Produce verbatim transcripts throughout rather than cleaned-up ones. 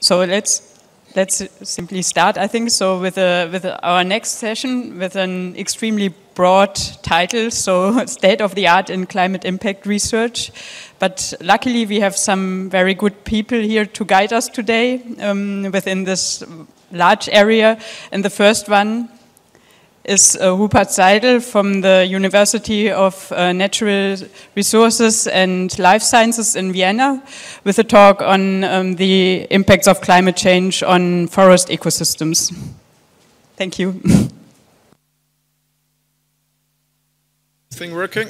So let's let's simply start, I think, so with a, with our next session with an extremely broad title, so state of the art in climate impact research. But luckily we have some very good people here to guide us today um, within this large area. And the first one is uh, Rupert Seidl from the University of uh, Natural Resources and Life Sciences in Vienna, with a talk on um, the impacts of climate change on forest ecosystems. Thank you. Thing working?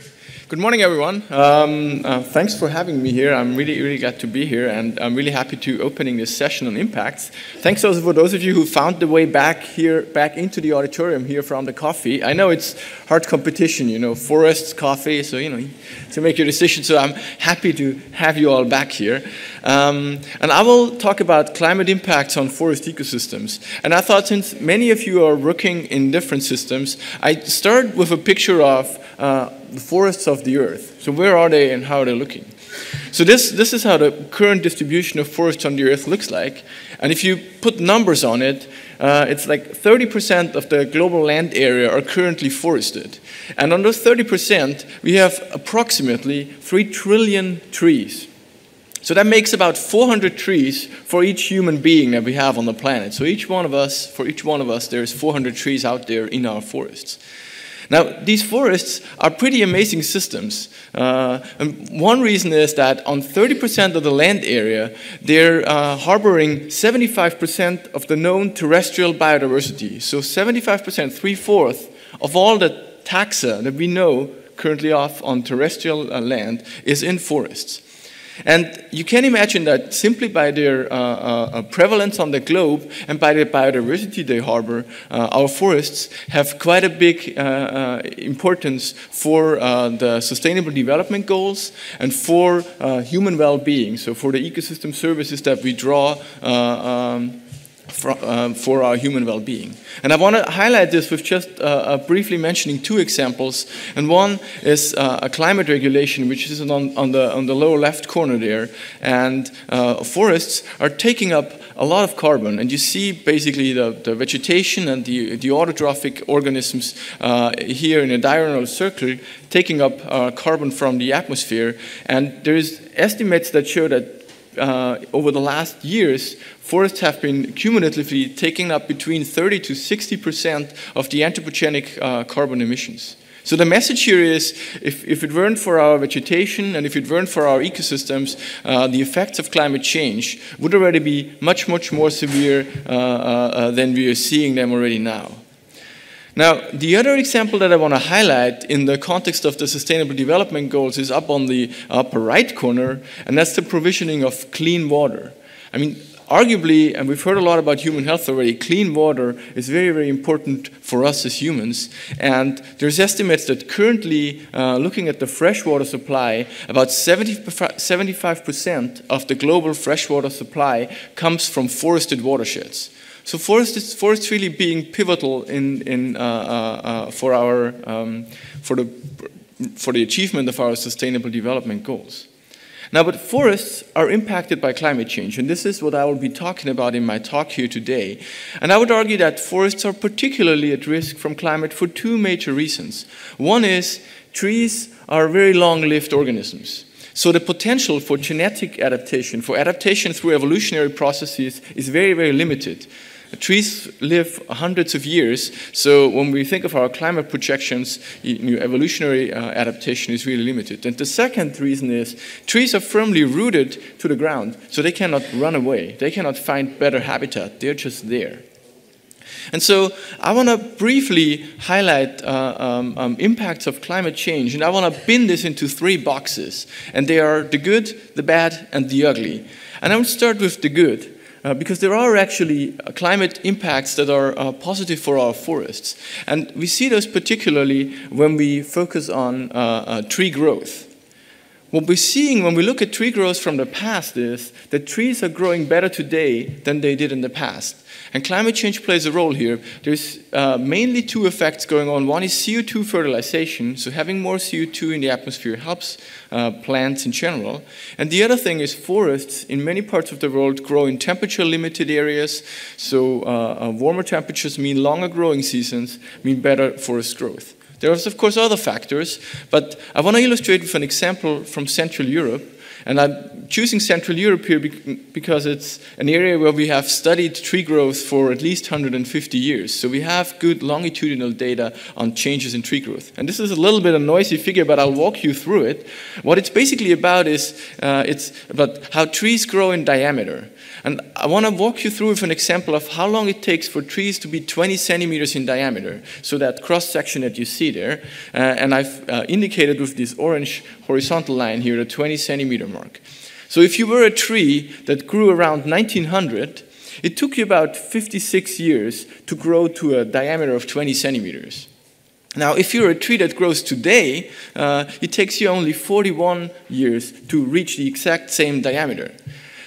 Good morning, everyone. Um, uh, thanks for having me here. I'm really, really glad to be here, and I'm really happy to opening this session on impacts. Thanks also for those of you who found the way back here, back into the auditorium here from the coffee. I know it's hard competition, you know, forests, coffee, so, you know, to make your decision. So I'm happy to have you all back here. Um, and I will talk about climate impacts on forest ecosystems. And I thought, since many of you are working in different systems, I start with a picture of uh, the forests of the earth. So where are they and how are they looking? So this, this is how the current distribution of forests on the earth looks like. And if you put numbers on it, uh, it's like thirty percent of the global land area are currently forested. And on those thirty percent, we have approximately three trillion trees. So that makes about four hundred trees for each human being that we have on the planet. So each one of us, for each one of us, there's four hundred trees out there in our forests. Now, these forests are pretty amazing systems. Uh, and one reason is that on thirty percent of the land area, they're uh, harboring seventy-five percent of the known terrestrial biodiversity. So seventy-five percent, three-fourths of all the taxa that we know currently off on terrestrial uh, land is in forests. And you can imagine that simply by their uh, uh, prevalence on the globe and by the biodiversity they harbor, uh, our forests have quite a big uh, uh, importance for uh, the Sustainable Development Goals and for uh, human well-being, so for the ecosystem services that we draw uh, um, For, um, for our human well-being. And I want to highlight this with just uh, uh, briefly mentioning two examples. And one is uh, a climate regulation, which is on, on, the, on the lower left corner there. And uh, forests are taking up a lot of carbon. And you see basically the, the vegetation and the, the autotrophic organisms uh, here in a diurnal circle taking up uh, carbon from the atmosphere. And there's estimates that show that Uh, over the last years, forests have been cumulatively taking up between thirty to sixty percent of the anthropogenic uh, carbon emissions. So the message here is, if, if it weren't for our vegetation and if it weren't for our ecosystems, uh, the effects of climate change would already be much, much more severe uh, uh, than we are seeing them already now. Now, the other example that I want to highlight in the context of the Sustainable Development Goals is up on the upper right corner, and that's the provisioning of clean water. I mean, arguably, and we've heard a lot about human health already, clean water is very, very important for us as humans. And there's estimates that currently, uh, looking at the freshwater supply, about seventy-five percent of the global freshwater supply comes from forested watersheds. So forest is forest really being pivotal in, in, uh, uh, for, our, um, for, the, for the achievement of our Sustainable Development Goals. Now, but forests are impacted by climate change, and this is what I will be talking about in my talk here today. And I would argue that forests are particularly at risk from climate for two major reasons. One is trees are very long-lived organisms. So the potential for genetic adaptation, for adaptation through evolutionary processes, is very, very limited. Trees live hundreds of years, so when we think of our climate projections, evolutionary uh, adaptation is really limited. And the second reason is trees are firmly rooted to the ground, so they cannot run away. They cannot find better habitat. They're just there. And so I want to briefly highlight uh, um, um, impacts of climate change, and I want to bin this into three boxes. And they are the good, the bad, and the ugly. And I will start with the good. Uh, because there are actually uh, climate impacts that are uh, positive for our forests. And we see those particularly when we focus on uh, uh, tree growth. What we're seeing when we look at tree growth from the past is that trees are growing better today than they did in the past. And climate change plays a role here. There's uh, mainly two effects going on. One is C O two fertilization, so having more C O two in the atmosphere helps uh, plants in general. And the other thing is forests in many parts of the world grow in temperature-limited areas, so uh, uh, warmer temperatures mean longer growing seasons, mean better forest growth. There are, of course, other factors, but I want to illustrate with an example from Central Europe. And I'm choosing Central Europe here because it's an area where we have studied tree growth for at least one hundred fifty years. So we have good longitudinal data on changes in tree growth. And this is a little bit of a noisy figure, but I'll walk you through it. What it's basically about is uh, it's about how trees grow in diameter. And I want to walk you through with an example of how long it takes for trees to be twenty centimeters in diameter. So that cross-section that you see there, uh, and I've uh, indicated with this orange horizontal line here, the twenty centimeter mark. So if you were a tree that grew around nineteen hundred, it took you about fifty-six years to grow to a diameter of twenty centimeters. Now, if you're a tree that grows today, uh, it takes you only forty-one years to reach the exact same diameter.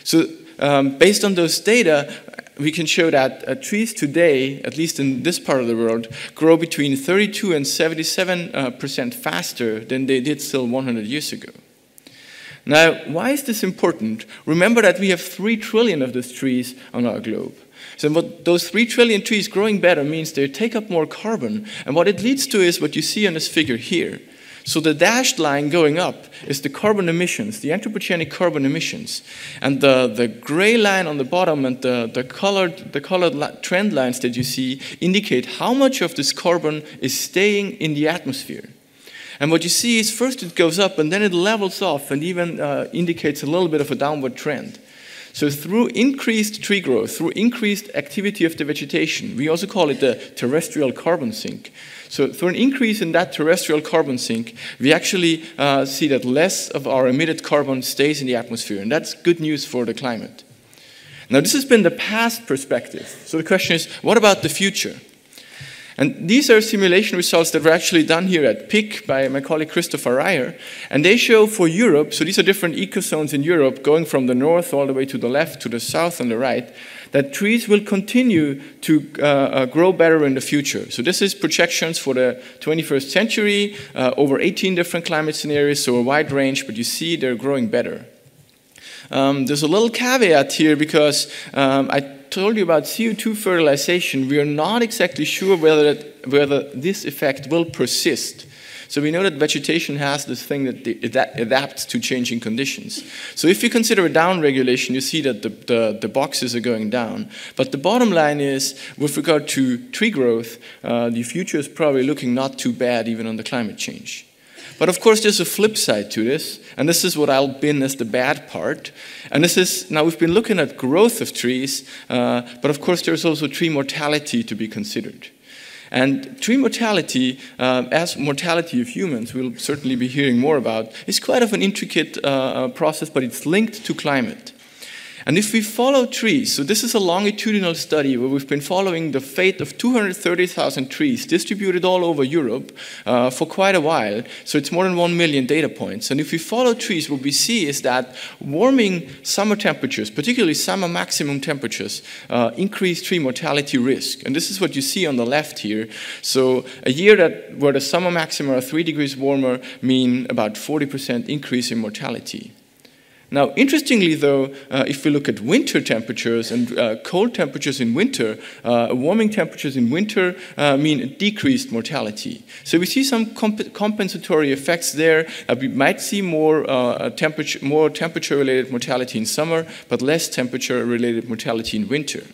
So um, based on those data, we can show that uh, trees today, at least in this part of the world, grow between thirty-two and seventy-seven percent faster than they did still one hundred years ago. Now, why is this important? Remember that we have three trillion of these trees on our globe. So what those three trillion trees growing better means they take up more carbon. And what it leads to is what you see on this figure here. So the dashed line going up is the carbon emissions, the anthropogenic carbon emissions. And the, the gray line on the bottom and the, the colored, the colored trend lines that you see indicate how much of this carbon is staying in the atmosphere. And what you see is first it goes up and then it levels off and even uh, indicates a little bit of a downward trend. So through increased tree growth, through increased activity of the vegetation, we also call it the terrestrial carbon sink. So through an increase in that terrestrial carbon sink, we actually uh, see that less of our emitted carbon stays in the atmosphere. And that's good news for the climate. Now, this has been the past perspective. So the question is, what about the future? And these are simulation results that were actually done here at P I C by my colleague Christopher Reyer. And they show for Europe, so these are different ecozones in Europe, going from the north all the way to the left, to the south and the right, that trees will continue to uh, uh, grow better in the future. So this is projections for the twenty-first century, uh, over eighteen different climate scenarios, so a wide range, but you see they're growing better. Um, there's a little caveat here because um, I told you about C O two fertilization. We are not exactly sure whether, that, whether this effect will persist. So we know that vegetation has this thing that it adapts to changing conditions. So if you consider a down regulation, you see that the, the, the boxes are going down. But the bottom line is, with regard to tree growth, uh, the future is probably looking not too bad even on the climate change. But of course, there's a flip side to this, and this is what I'll bin as the bad part. And this is, now we've been looking at growth of trees, uh, but of course there's also tree mortality to be considered. And tree mortality, uh, as mortality of humans, we'll certainly be hearing more about, is quite of an intricate uh, process, but it's linked to climate. And if we follow trees, so this is a longitudinal study where we've been following the fate of two hundred thirty thousand trees distributed all over Europe uh, for quite a while, so it's more than one million data points. And if we follow trees, what we see is that warming summer temperatures, particularly summer maximum temperatures, uh, increase tree mortality risk. And this is what you see on the left here. So a year that where the summer maxima are three degrees warmer mean about forty percent increase in mortality. Now, interestingly, though, uh, if we look at winter temperatures and uh, cold temperatures in winter, uh, warming temperatures in winter uh, mean decreased mortality. So we see some comp compensatory effects there. Uh, we might see more, uh, temperature, more temperature-related mortality in summer, but less temperature-related mortality in winter.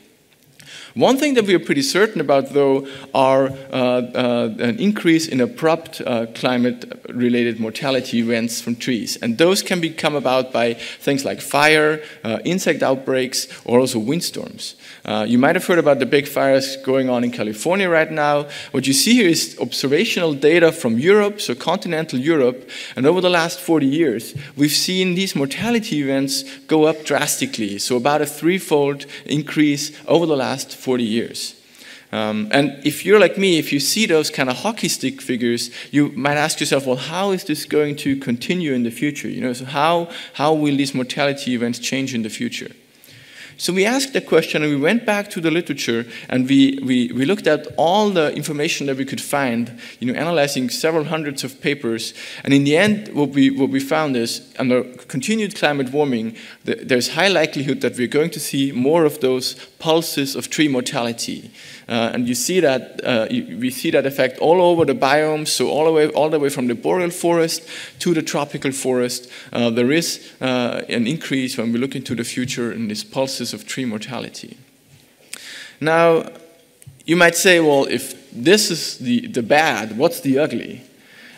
One thing that we are pretty certain about, though, are uh, uh, an increase in abrupt uh, climate-related mortality events from trees. And those can be come about by things like fire, uh, insect outbreaks, or also windstorms. Uh, you might have heard about the big fires going on in California right now. What you see here is observational data from Europe, so continental Europe. And over the last forty years, we've seen these mortality events go up drastically, so about a threefold increase over the last forty years. Um, and if you're like me, if you see those kind of hockey stick figures, you might ask yourself, well, how is this going to continue in the future? You know, so how, how will these mortality events change in the future? So we asked the question, and we went back to the literature, and we, we, we looked at all the information that we could find, you know, analyzing several hundreds of papers. And in the end, what we, what we found is, under continued climate warming, the, there's high likelihood that we're going to see more of those pulses of tree mortality. Uh, and you see that, uh, you, we see that effect all over the biomes, so all the way, all the way from the boreal forest to the tropical forest. Uh, there is uh, an increase when we look into the future in these pulses of tree mortality. Now, you might say, well, if this is the, the bad, what's the ugly?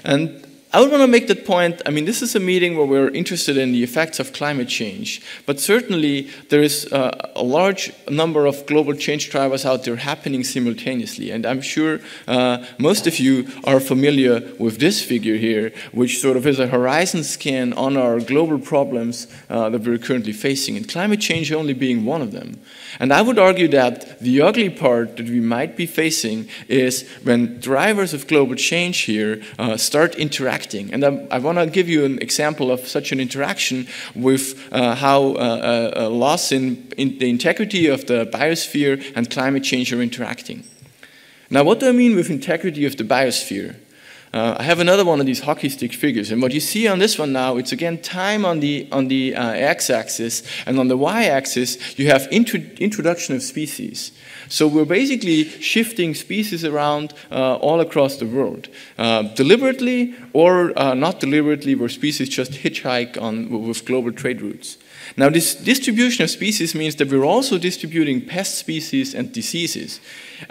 And I would want to make that point. I mean, this is a meeting where we're interested in the effects of climate change, but certainly there is uh, a large number of global change drivers out there happening simultaneously, and I'm sure uh, most of you are familiar with this figure here, which sort of is a horizon scan on our global problems uh, that we're currently facing, and climate change only being one of them. And I would argue that the ugly part that we might be facing is when drivers of global change here uh, start interacting. And I, I want to give you an example of such an interaction with uh, how uh, a loss in, in the integrity of the biosphere and climate change are interacting. Now, what do I mean with integrity of the biosphere? Uh, I have another one of these hockey stick figures, and what you see on this one now, it's again time on the, on the uh, x-axis, and on the y-axis you have intro introduction of species. So we're basically shifting species around uh, all across the world. Uh, deliberately or uh, not deliberately, where species just hitchhike on, with global trade routes. Now, this distribution of species means that we're also distributing pest species and diseases.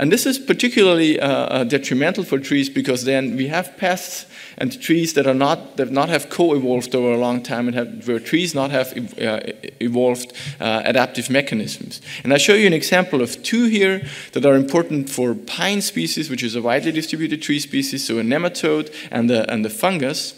And this is particularly uh, detrimental for trees, because then we have pests and trees that are not, that not have co-evolved over a long time, and have, where trees not have uh, evolved uh, adaptive mechanisms. And I show you an example of two here that are important for pine species, which is a widely distributed tree species, so a nematode and the, and the fungus.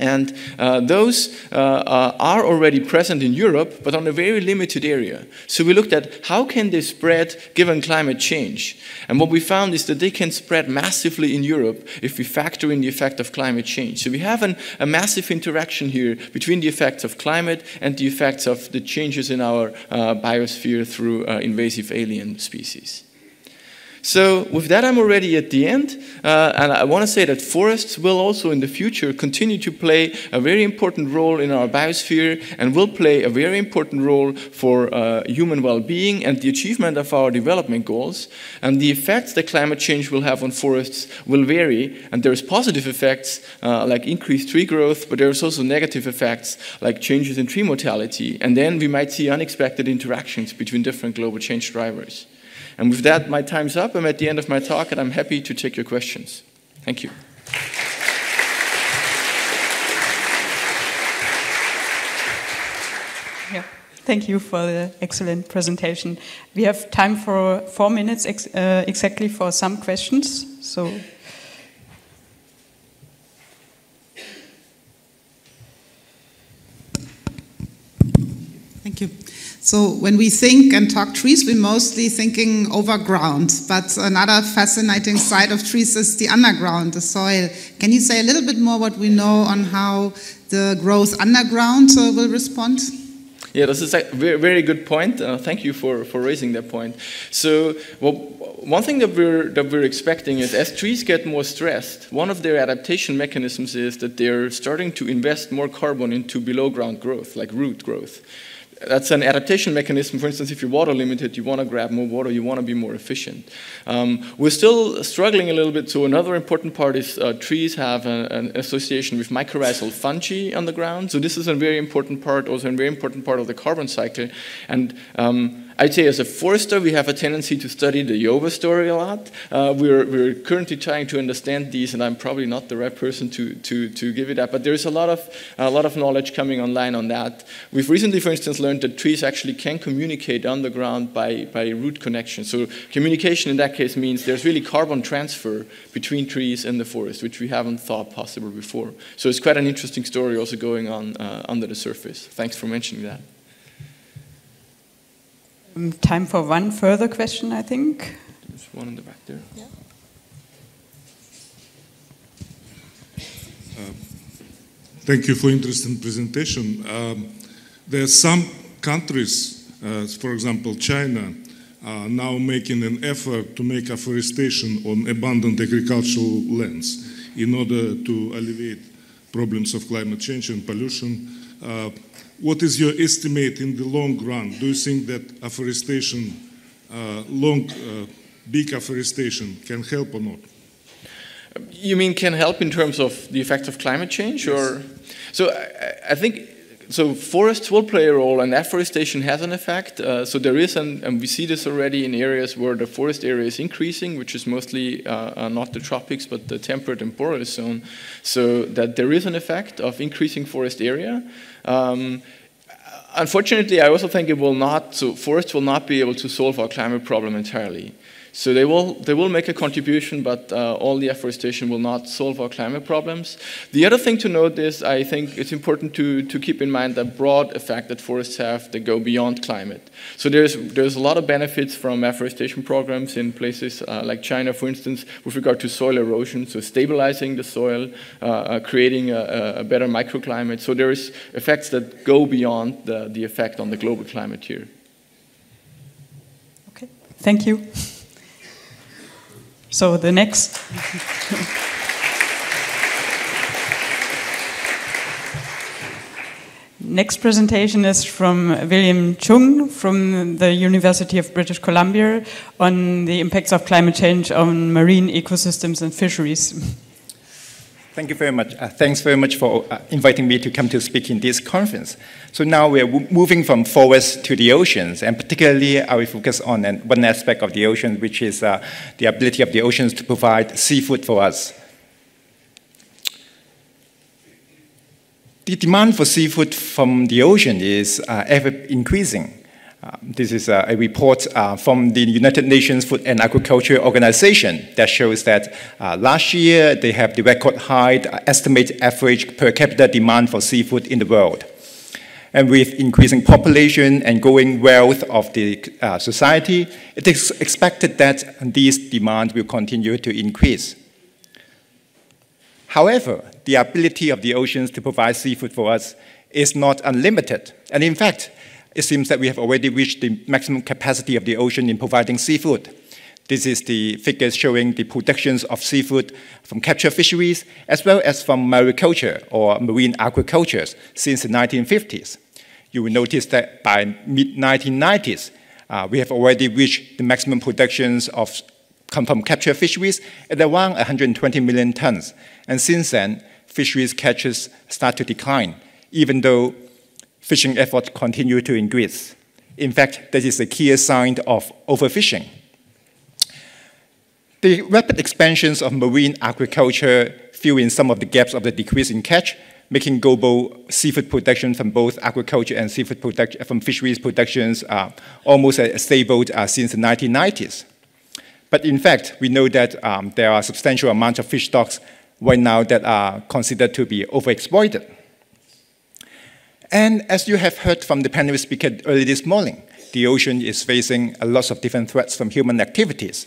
And uh, those uh, uh, are already present in Europe, but on a very limited area. So we looked at how can they spread given climate change. And what we found is that they can spread massively in Europe if we factor in the effect of climate change. So we have an, a massive interaction here between the effects of climate and the effects of the changes in our uh, biosphere through uh, invasive alien species. So with that, I'm already at the end, uh, and I want to say that forests will also in the future continue to play a very important role in our biosphere, and will play a very important role for uh, human well-being and the achievement of our development goals. And the effects that climate change will have on forests will vary, and there's positive effects uh, like increased tree growth, but there's also negative effects like changes in tree mortality, and then we might see unexpected interactions between different global change drivers. And with that, my time's up. I'm at the end of my talk, and I'm happy to take your questions. Thank you. Yeah. Thank you for the excellent presentation. We have time for four minutes ex uh, exactly for some questions. So, thank you. So when we think and talk trees, we're mostly thinking over ground. But another fascinating side of trees is the underground, the soil. Can you say a little bit more what we know on how the growth underground uh, will respond? Yeah, this is a very, very good point. Uh, thank you for, for raising that point. So well, one thing that we're, that we're expecting is, as trees get more stressed, one of their adaptation mechanisms is that they're starting to invest more carbon into below-ground growth, like root growth. That's an adaptation mechanism. For instance, if you're water limited, you want to grab more water, you want to be more efficient. Um, we're still struggling a little bit, so another important part is uh, trees have a, an association with mycorrhizal fungi on the ground, so this is a very important part, also a very important part of the carbon cycle. And um, I'd say as a forester, we have a tendency to study the Jehovah story a lot. Uh, we're, we're currently trying to understand these, and I'm probably not the right person to, to, to give you that, but there's a lot of, a lot of knowledge coming online on that. We've recently, for instance, learned that trees actually can communicate underground by, by root connection. So communication in that case means there's really carbon transfer between trees and the forest, which we haven't thought possible before. So it's quite an interesting story also going on uh, under the surface. Thanks for mentioning that. Time for one further question, I think. There's one in the back there. Yeah. Uh, thank you for interesting presentation. Um, there are some countries, uh, for example, China, uh, now making an effort to make afforestation on abundant agricultural lands in order to alleviate problems of climate change and pollution. Uh, what is your estimate in the long run? Do you think that afforestation, uh, long, uh, big afforestation can help or not? You mean can help in terms of the effects of climate change? Yes. Or so I, I think so forests will play a role, and afforestation has an effect. Uh, so there is, an, and we see this already in areas where the forest area is increasing, which is mostly uh, uh, not the tropics, but the temperate and boreal zone, so that there is an effect of increasing forest area. Um, unfortunately, I also think it will not, so forests will not be able to solve our climate problem entirely. So they will, they will make a contribution, but uh, all the afforestation will not solve our climate problems. The other thing to note is, I think it's important to, to keep in mind the broad effect that forests have that go beyond climate. So there's, there's a lot of benefits from afforestation programs in places uh, like China, for instance, with regard to soil erosion, so stabilizing the soil, uh, uh, creating a, a better microclimate. So there is effects that go beyond the, the effect on the global climate here. Okay, thank you. So the next. Next presentation is from William Cheung from the University of British Columbia on the impacts of climate change on marine ecosystems and fisheries. Thank you very much. Uh, thanks very much for uh, inviting me to come to speak in this conference. So now we're moving from forests to the oceans, and particularly I will focus on an, one aspect of the ocean, which is uh, the ability of the oceans to provide seafood for us. The demand for seafood from the ocean is uh, ever increasing. Uh, this is uh, a report uh, from the United Nations Food and Agriculture Organization that shows that uh, last year they have the record high estimated average per capita demand for seafood in the world. And with increasing population and growing wealth of the uh, society, it is expected that these demands will continue to increase. However, the ability of the oceans to provide seafood for us is not unlimited, and in fact, it seems that we have already reached the maximum capacity of the ocean in providing seafood. This is the figures showing the productions of seafood from capture fisheries as well as from mariculture or marine aquaculture since the nineteen fifties. You will notice that by mid nineteen nineties, uh, we have already reached the maximum productions of, come from capture fisheries at around one hundred twenty million tons. And since then, fisheries catches start to decline, even though fishing efforts continue to increase. In fact, that is a key sign of overfishing. The rapid expansions of marine aquaculture fill in some of the gaps of the decrease in catch, making global seafood production from both aquaculture and seafood production from fisheries productions uh, almost uh, stable uh, since the nineteen nineties. But in fact, we know that um, there are substantial amounts of fish stocks right now that are considered to be overexploited. And as you have heard from the panel speaker early this morning, the ocean is facing a lot of different threats from human activities.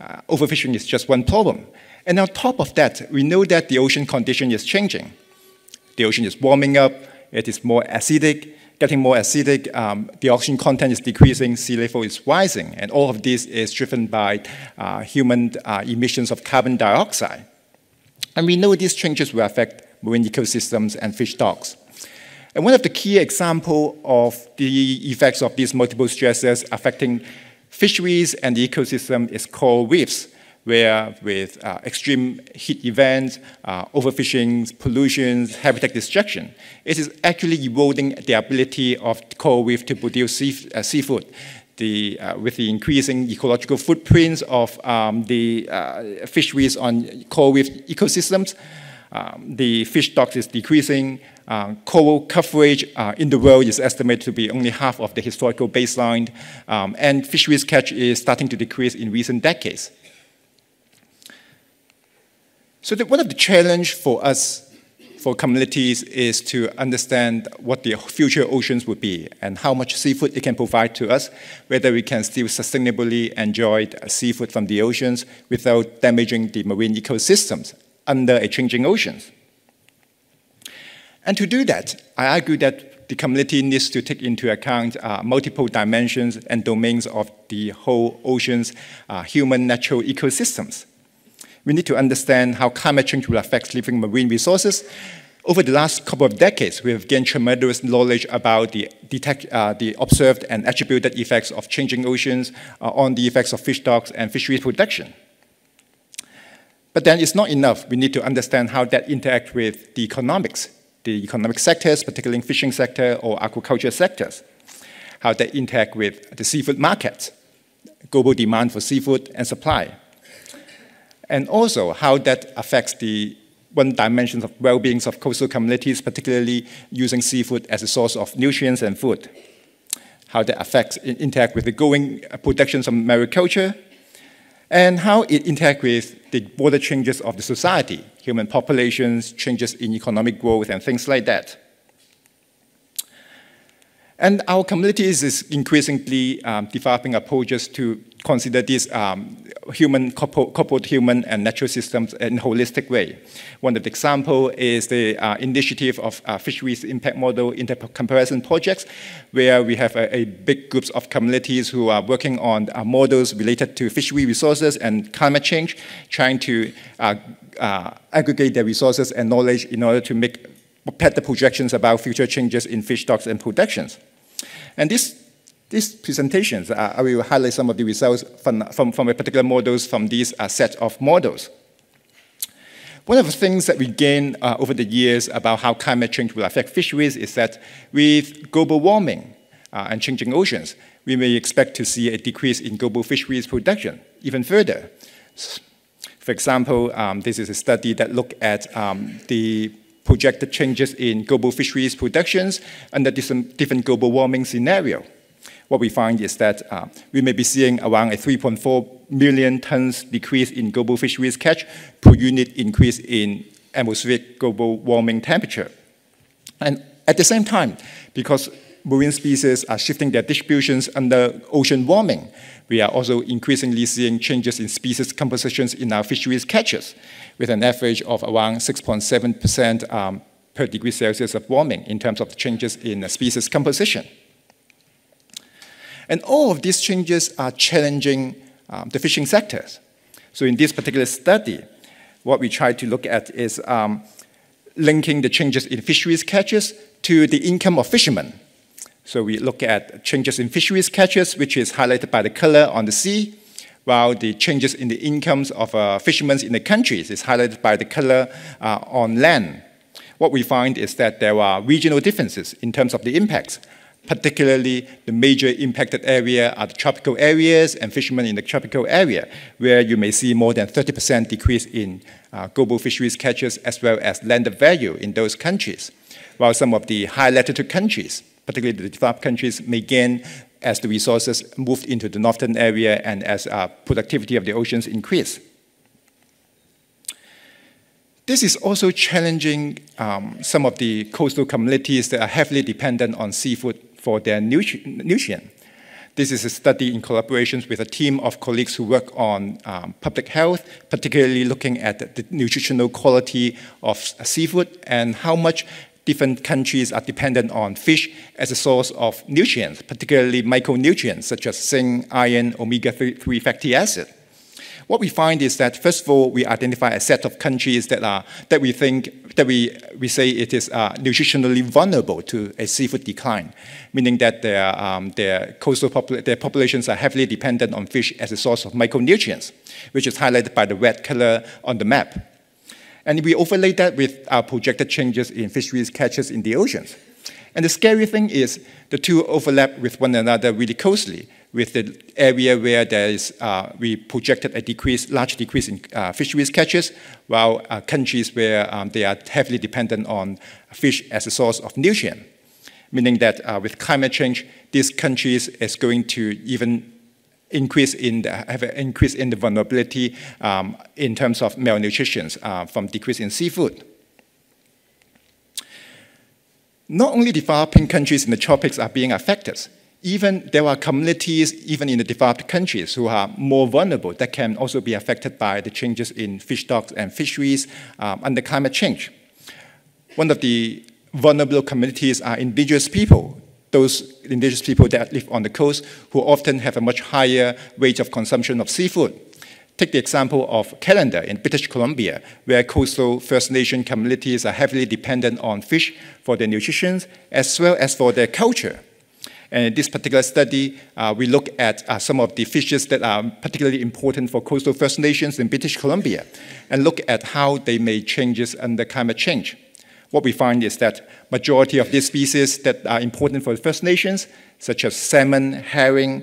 Uh, overfishing is just one problem. And on top of that, we know that the ocean condition is changing. The ocean is warming up, it is more acidic, getting more acidic, um, the oxygen content is decreasing, sea level is rising, and all of this is driven by uh, human uh, emissions of carbon dioxide. And we know these changes will affect marine ecosystems and fish stocks. And one of the key examples of the effects of these multiple stresses affecting fisheries and the ecosystem is coral reefs, where with uh, extreme heat events, uh, overfishing, pollution, habitat destruction, it is actually eroding the ability of the coral reef to produce sea, uh, seafood. The, uh, with the increasing ecological footprints of um, the uh, fisheries on coral reef ecosystems, Um, the fish stocks is decreasing, uh, coral coverage uh, in the world is estimated to be only half of the historical baseline, um, and fisheries catch is starting to decrease in recent decades. So the, one of the challenges for us for communities is to understand what the future oceans would be and how much seafood it can provide to us, whether we can still sustainably enjoy seafood from the oceans without damaging the marine ecosystems under a changing oceans. And to do that, I argue that the community needs to take into account uh, multiple dimensions and domains of the whole ocean's uh, human natural ecosystems. We need to understand how climate change will affect living marine resources. Over the last couple of decades, we have gained tremendous knowledge about the, detect, uh, the observed and attributed effects of changing oceans uh, on the effects of fish stocks and fisheries production. But then it's not enough. We need to understand how that interacts with the economics, the economic sectors, particularly in fishing sector or aquaculture sectors, how they interact with the seafood market, global demand for seafood and supply, and also how that affects the one dimension of well-being of coastal communities, particularly using seafood as a source of nutrients and food, how that affects interact with the growing productions of mariculture, and how it interacts with the broader changes of the society, human populations, changes in economic growth, and things like that. And our communities is increasingly um, developing approaches to consider these um, human, coupled, coupled human and natural systems in a holistic way. One of the examples is the uh, initiative of uh, Fisheries Impact Model Intercomparison Projects, where we have a, a big groups of communities who are working on uh, models related to fishery resources and climate change, trying to uh, uh, aggregate their resources and knowledge in order to make better projections about future changes in fish stocks and productions. And this These presentations, uh, I will highlight some of the results from, from, from a particular models from these uh, set of models. One of the things that we gain uh, over the years about how climate change will affect fisheries is that with global warming uh, and changing oceans, we may expect to see a decrease in global fisheries production even further. For example, um, this is a study that looked at um, the projected changes in global fisheries productions under different, different global warming scenario. What we find is that uh, we may be seeing around a three point four million tons decrease in global fisheries catch per unit increase in atmospheric global warming temperature. And at the same time, because marine species are shifting their distributions under ocean warming, we are also increasingly seeing changes in species compositions in our fisheries catches, with an average of around six point seven percent um, per degree Celsius of warming in terms of changes in species composition. And all of these changes are challenging um, the fishing sectors. So in this particular study, what we try to look at is um, linking the changes in fisheries catches to the income of fishermen. So we look at changes in fisheries catches, which is highlighted by the color on the sea, while the changes in the incomes of uh, fishermen in the countries is highlighted by the color uh, on land. What we find is that there are regional differences in terms of the impacts. Particularly, the major impacted area are the tropical areas and fishermen in the tropical area, where you may see more than thirty percent decrease in uh, global fisheries catches as well as land value in those countries. While some of the high latitude countries, particularly the developed countries, may gain as the resources moved into the northern area and as uh, productivity of the oceans increase. This is also challenging um, some of the coastal communities that are heavily dependent on seafood for their nutri nutrient. This is a study in collaboration with a team of colleagues who work on um, public health, particularly looking at the nutritional quality of seafood and how much different countries are dependent on fish as a source of nutrients, particularly micronutrients such as zinc, iron, omega three fatty acid. What we find is that, first of all, we identify a set of countries that are that we think that we we say it is uh, nutritionally vulnerable to a seafood decline, meaning that their um, their coastal popul their populations are heavily dependent on fish as a source of micronutrients, which is highlighted by the red color on the map. And we overlay that with our projected changes in fisheries catches in the oceans. And the scary thing is the two overlap with one another really closely, with the area where there is, uh, we projected a decrease, large decrease in uh, fisheries catches, while uh, countries where um, they are heavily dependent on fish as a source of nutrient, meaning that uh, with climate change, these countries is going to even increase in the, have an increase in the vulnerability um, in terms of malnutrition uh, from decrease in seafood. not only developing countries in the tropics are being affected, even there are communities, even in the developed countries, who are more vulnerable that can also be affected by the changes in fish stocks and fisheries um, under climate change. One of the vulnerable communities are indigenous people, those indigenous people that live on the coast who often have a much higher rate of consumption of seafood. Take the example of Callander in British Columbia, where coastal First Nation communities are heavily dependent on fish for their nutrition as well as for their culture. And in this particular study, uh, we look at uh, some of the fishes that are particularly important for coastal First Nations in British Columbia and look at how they made changes under climate change. What we find is that majority of these species that are important for the First Nations, such as salmon, herring,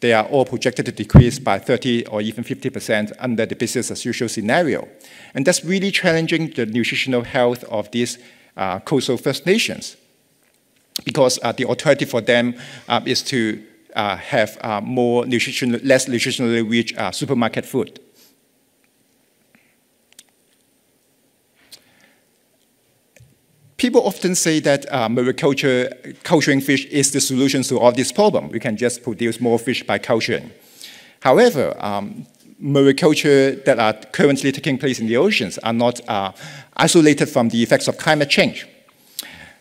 they are all projected to decrease by thirty or even fifty percent under the business as usual scenario. And that's really challenging the nutritional health of these uh, coastal First Nations, because uh, the alternative for them uh, is to uh, have uh, more nutritional, less nutritionally rich uh, supermarket food. People often say that uh, mariculture, culturing fish, is the solution to all this problem. We can just produce more fish by culturing. However, um, mariculture that are currently taking place in the oceans are not uh, isolated from the effects of climate change.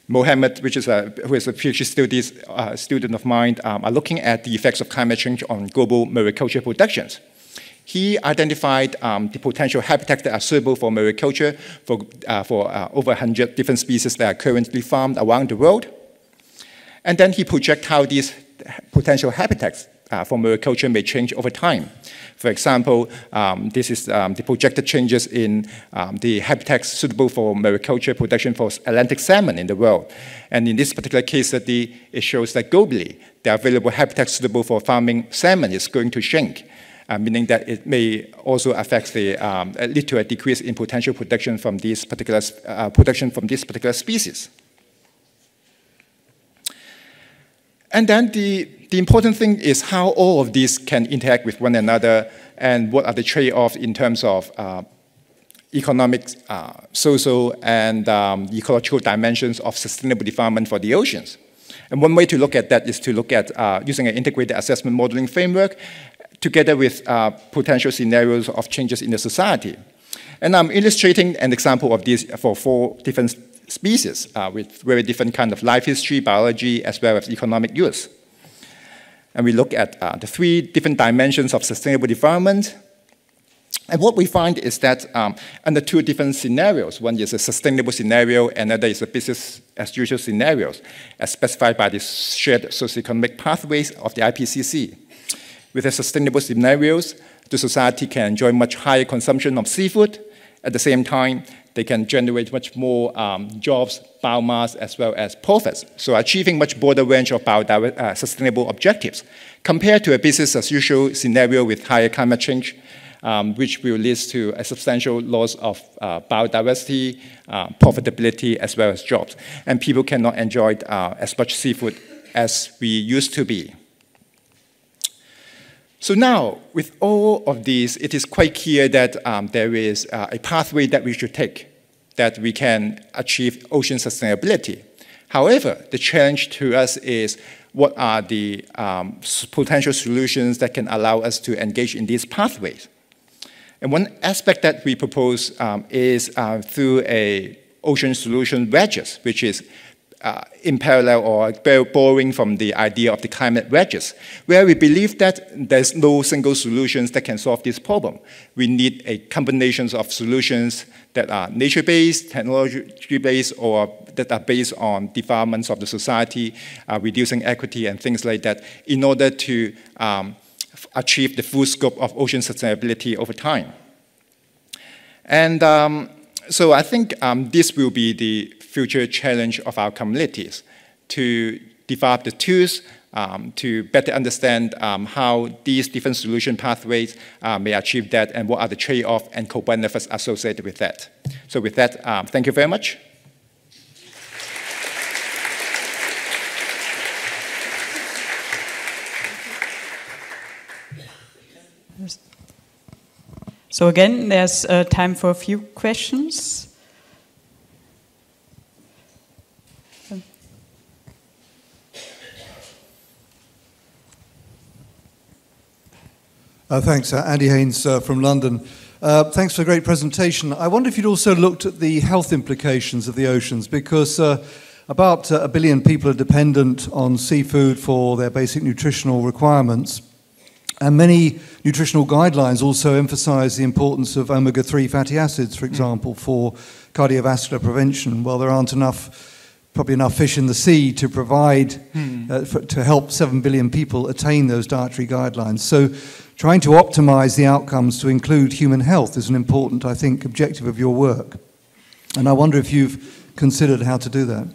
Mohammed, which is a, who is a PhD studies, uh, student of mine, um, are looking at the effects of climate change on global mariculture productions. He identified um, the potential habitats that are suitable for mariculture for, uh, for uh, over one hundred different species that are currently farmed around the world. And then he projected how these potential habitats uh, for mariculture may change over time. For example, um, this is um, the projected changes in um, the habitats suitable for mariculture production for Atlantic salmon in the world. And in this particular case study, it shows that globally, the available habitats suitable for farming salmon is going to shrink. Uh, meaning that it may also affect the, um, lead to a decrease in potential production from these particular, uh, production from this particular species. And then the, the important thing is how all of these can interact with one another and what are the trade-offs in terms of uh, economic, uh, social, and um, ecological dimensions of sustainable development for the oceans. And one way to look at that is to look at uh, using an integrated assessment modeling framework together with uh, potential scenarios of changes in the society. And I'm illustrating an example of this for four different species uh, with very different kind of life history, biology, as well as economic use. And we look at uh, the three different dimensions of sustainable development. And what we find is that um, under two different scenarios, one is a sustainable scenario, another is a business as usual scenarios, as specified by the shared socioeconomic pathways of the I P C C. With the sustainable scenarios, the society can enjoy much higher consumption of seafood. At the same time, they can generate much more um, jobs, biomass, as well as profits, so achieving much broader range of biodiversity, uh, sustainable objectives, compared to a business as usual scenario with higher climate change, um, which will lead to a substantial loss of uh, biodiversity, uh, profitability, as well as jobs. And people cannot enjoy uh, as much seafood as we used to be. So now, with all of these, it is quite clear that um, there is uh, a pathway that we should take, that we can achieve ocean sustainability. However, the challenge to us is what are the um, potential solutions that can allow us to engage in these pathways. And one aspect that we propose um, is uh, through a ocean solution wedges, which is Uh, in parallel or borrowing from the idea of the climate wedges, where we believe that there's no single solutions that can solve this problem. We need a combination of solutions that are nature-based, technology-based, or that are based on developments of the society, uh, reducing equity and things like that, in order to um, achieve the full scope of ocean sustainability over time. And um, so I think um, this will be the future challenge of our communities, to develop the tools um, to better understand um, how these different solution pathways uh, may achieve that and what are the trade-offs and co-benefits associated with that. So with that, um, thank you very much. So again, there's uh, time for a few questions. Uh, thanks, uh, Andy Haynes uh, from London. Uh, thanks for a great presentation. I wonder if you'd also looked at the health implications of the oceans, because uh, about uh, a billion people are dependent on seafood for their basic nutritional requirements. And many nutritional guidelines also emphasize the importance of omega three fatty acids, for example, for cardiovascular prevention. Well, there aren't enough... probably enough fish in the sea to provide, hmm. uh, for, to help seven billion people attain those dietary guidelines. So trying to optimize the outcomes to include human health is an important, I think, objective of your work. And I wonder if you've considered how to do that.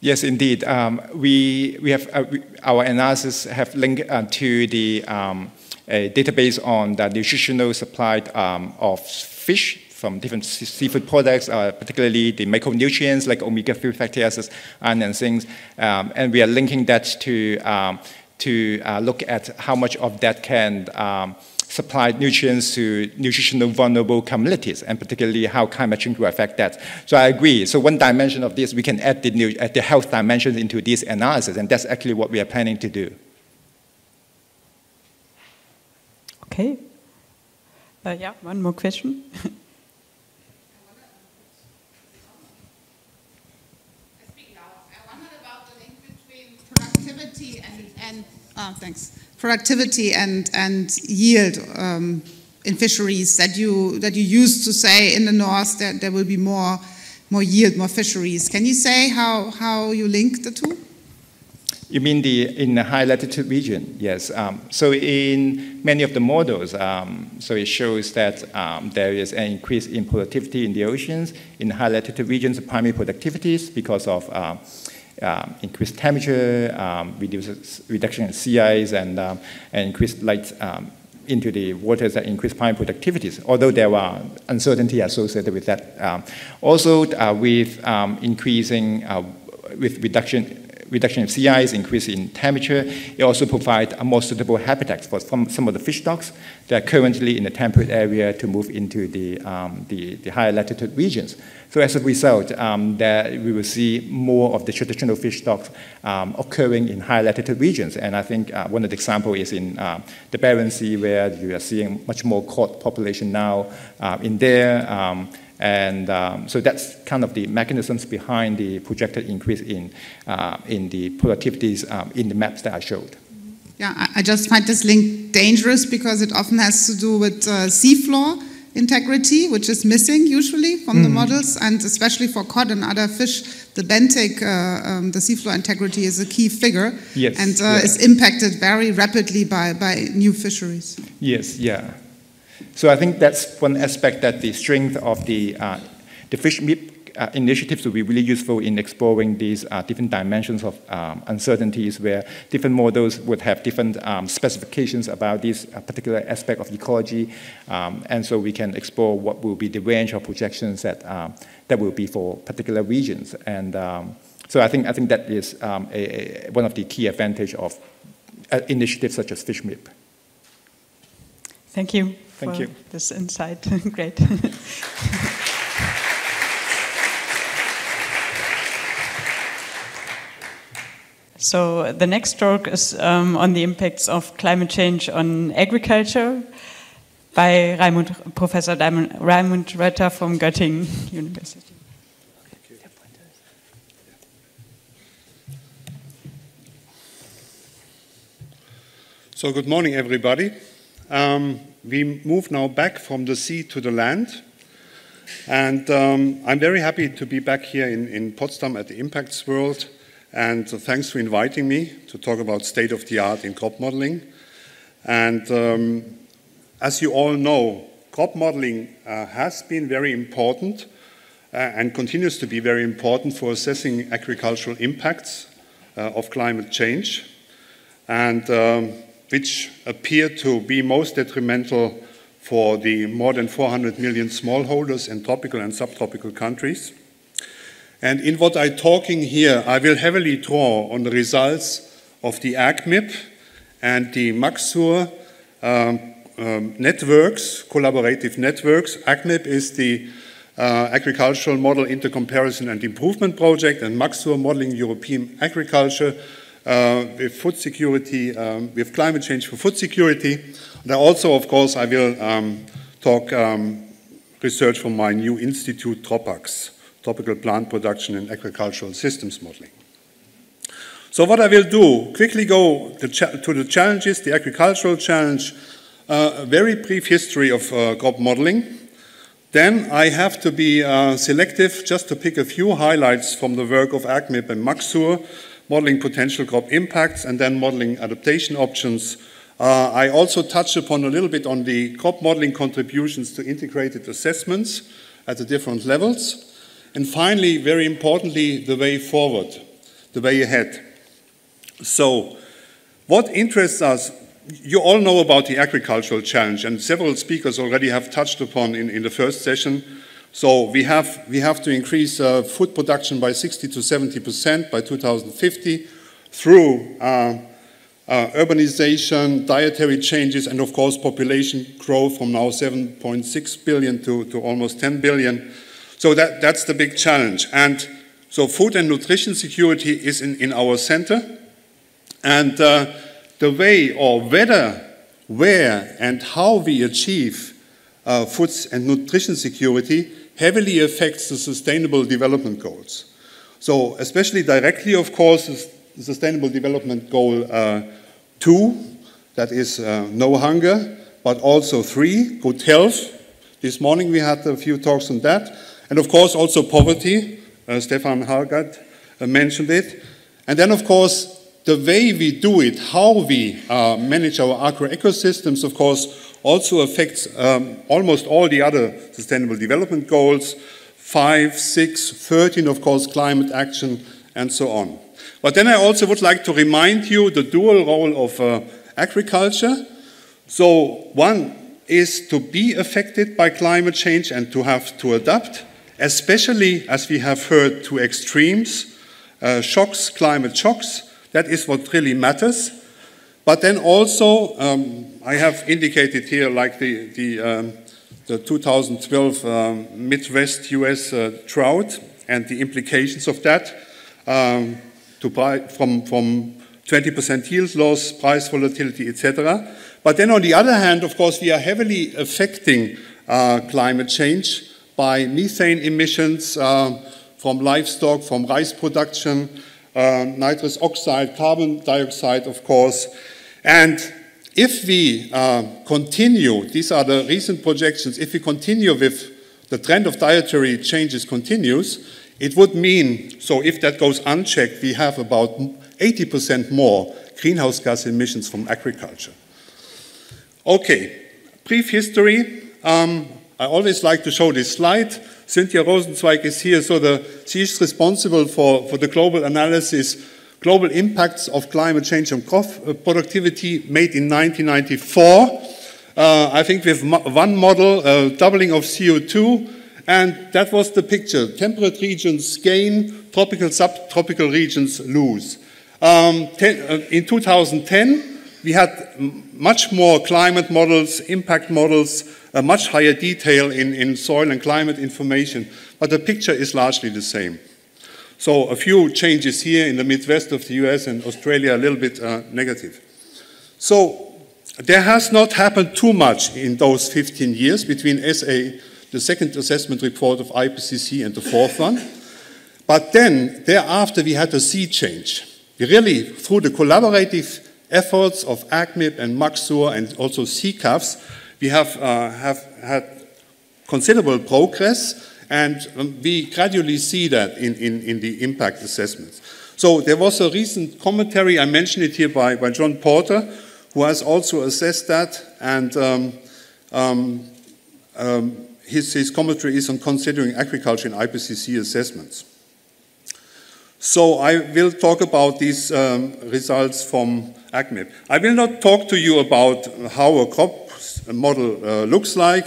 Yes, indeed. Um, we, we have, uh, we, our analysis have linked uh, to the um, a database on the nutritional supply um, of fish from different seafood products, uh, particularly the micronutrients like omega three fatty acids, iron and things, um, and we are linking that to um, to uh, look at how much of that can um, supply nutrients to nutritional vulnerable communities, and particularly how climate change will affect that. So I agree. So one dimension of this, we can add the new, add the health dimension into this analysis, and that's actually what we are planning to do. Okay. Uh, yeah, one more question. And, uh, thanks. Productivity and and yield um, in fisheries that you that you used to say in the north that there will be more more yield, more fisheries. Can you say how how you link the two? You mean the in the high latitude region? Yes. Um, so in many of the models, um, so it shows that um, there is an increase in productivity in the oceans in high latitude regions. Primary productivities because of uh, Um, increased temperature, um, reduces, reduction in sea ice, and, um, and increased light um, into the waters that increase prime productivities, although there are uncertainty associated with that. Um, also, uh, with um, increasing, uh, with reduction reduction of sea ice, increase in temperature, it also provides a more suitable habitat for some, some of the fish stocks that are currently in the temperate area to move into the, um, the, the higher latitude regions. So as a result, um, that we will see more of the traditional fish stocks um, occurring in higher latitude regions. And I think uh, one of the examples is in uh, the Barents Sea, where you are seeing much more cod population now uh, in there. Um, And um, so that's kind of the mechanisms behind the projected increase in, uh, in the productivities um, in the maps that I showed. Yeah, I just find this link dangerous because it often has to do with uh, seafloor integrity, which is missing usually from mm. the models, and especially for cod and other fish, the benthic, uh, um, the seafloor integrity is a key figure, yes, and uh, yeah. is impacted very rapidly by, by new fisheries. Yes, yeah. So I think that's one aspect that the strength of the, uh, the FishMIP uh, initiatives will be really useful in exploring these uh, different dimensions of um, uncertainties, where different models would have different um, specifications about this uh, particular aspect of ecology. Um, and so we can explore what will be the range of projections that, um, that will be for particular regions. And um, so I think, I think that is um, a, a, one of the key advantages of uh, initiatives such as FishMIP. Thank you. Thank you. This insight. Great. So the next talk is um, on the impacts of climate change on agriculture by Raimund, Professor Raimund Rötter from Göttingen University. So good morning, everybody. Um, We move now back from the sea to the land, and um, I'm very happy to be back here in, in Potsdam at the Impacts World, and uh, thanks for inviting me to talk about state-of-the-art in crop modeling. And um, as you all know, crop modeling uh, has been very important uh, and continues to be very important for assessing agricultural impacts uh, of climate change, and um, which appear to be most detrimental for the more than four hundred million smallholders in tropical and subtropical countries. And in what I'm talking here, I will heavily draw on the results of the AgMIP and the MACSUR um, um, networks, collaborative networks. AgMIP is the uh, Agricultural Model Intercomparison and Improvement Project, and MACSUR, Modeling European Agriculture, uh, with food security, um, with climate change for food security. And also, of course, I will um, talk um, research from my new institute, Tropax, Tropical Plant Production and Agricultural Systems Modeling. So what I will do, quickly go to, to the challenges, the agricultural challenge, uh, a very brief history of uh, crop modeling. Then I have to be uh, selective just to pick a few highlights from the work of AgMIP and MACSUR, modeling potential crop impacts and then modeling adaptation options. Uh, I also touched upon a little bit on the crop modeling contributions to integrated assessments at the different levels. And finally, very importantly, the way forward, the way ahead. So, what interests us? You all know about the agricultural challenge, and several speakers already have touched upon in, in the first session. So we have, we have to increase uh, food production by sixty to seventy percent by two thousand fifty through uh, uh, urbanization, dietary changes, and of course population growth from now seven point six billion to, to almost ten billion. So that, that's the big challenge. And so food and nutrition security is in, in our center. And uh, the way or whether, where and how we achieve uh, food and nutrition security heavily affects the Sustainable Development Goals. So especially directly, of course, the Sustainable Development Goal uh, two, that is uh, no hunger, but also three, good health. This morning we had a few talks on that. And of course also poverty, uh, Stefan Hargat uh, mentioned it. And then of course, the way we do it, how we uh, manage our agro-ecosystems, of course, also affects um, almost all the other Sustainable Development Goals, five, six, thirteen, of course, climate action, and so on. But then I also would like to remind you the dual role of uh, agriculture. So one is to be affected by climate change and to have to adapt, especially, as we have heard, to extremes, uh, shocks, climate shocks. That is what really matters. But then also, um, I have indicated here, like the, the, um, the two thousand twelve um, Midwest U S uh, drought and the implications of that, um, to buy from, from twenty percent yield loss, price volatility, et cetera. But then on the other hand, of course, we are heavily affecting uh, climate change by methane emissions uh, from livestock, from rice production, Uh, nitrous oxide, carbon dioxide, of course. And if we uh, continue, these are the recent projections, if we continue with the trend of dietary changes continues, it would mean, so if that goes unchecked, we have about eighty percent more greenhouse gas emissions from agriculture. Okay, brief history. Um, I always like to show this slide. Cynthia Rosenzweig is here, so the, she is responsible for, for the global analysis, global impacts of climate change on crop productivity made in nineteen ninety-four. Uh, I think with mo one model, uh, doubling of C O two, and that was the picture. Temperate regions gain, tropical, subtropical regions lose. Um, ten, uh, in two thousand ten, we had much more climate models, impact models, a much higher detail in, in soil and climate information, but the picture is largely the same. So a few changes here in the Midwest of the U S and Australia, a little bit uh, negative. So there has not happened too much in those fifteen years between S A, the second assessment report of I P C C, and the fourth one. But then, thereafter, we had a sea change. We really, through the collaborative efforts of AgMIP and MACSUR and also C C A Fs, we have, uh, have had considerable progress, and um, we gradually see that in, in, in the impact assessments. So there was a recent commentary, I mentioned it here by, by John Porter, who has also assessed that, and um, um, um, his, his commentary is on considering agriculture in I P C C assessments. So I will talk about these um, results from AgMIP. I will not talk to you about how a crop model uh, looks like.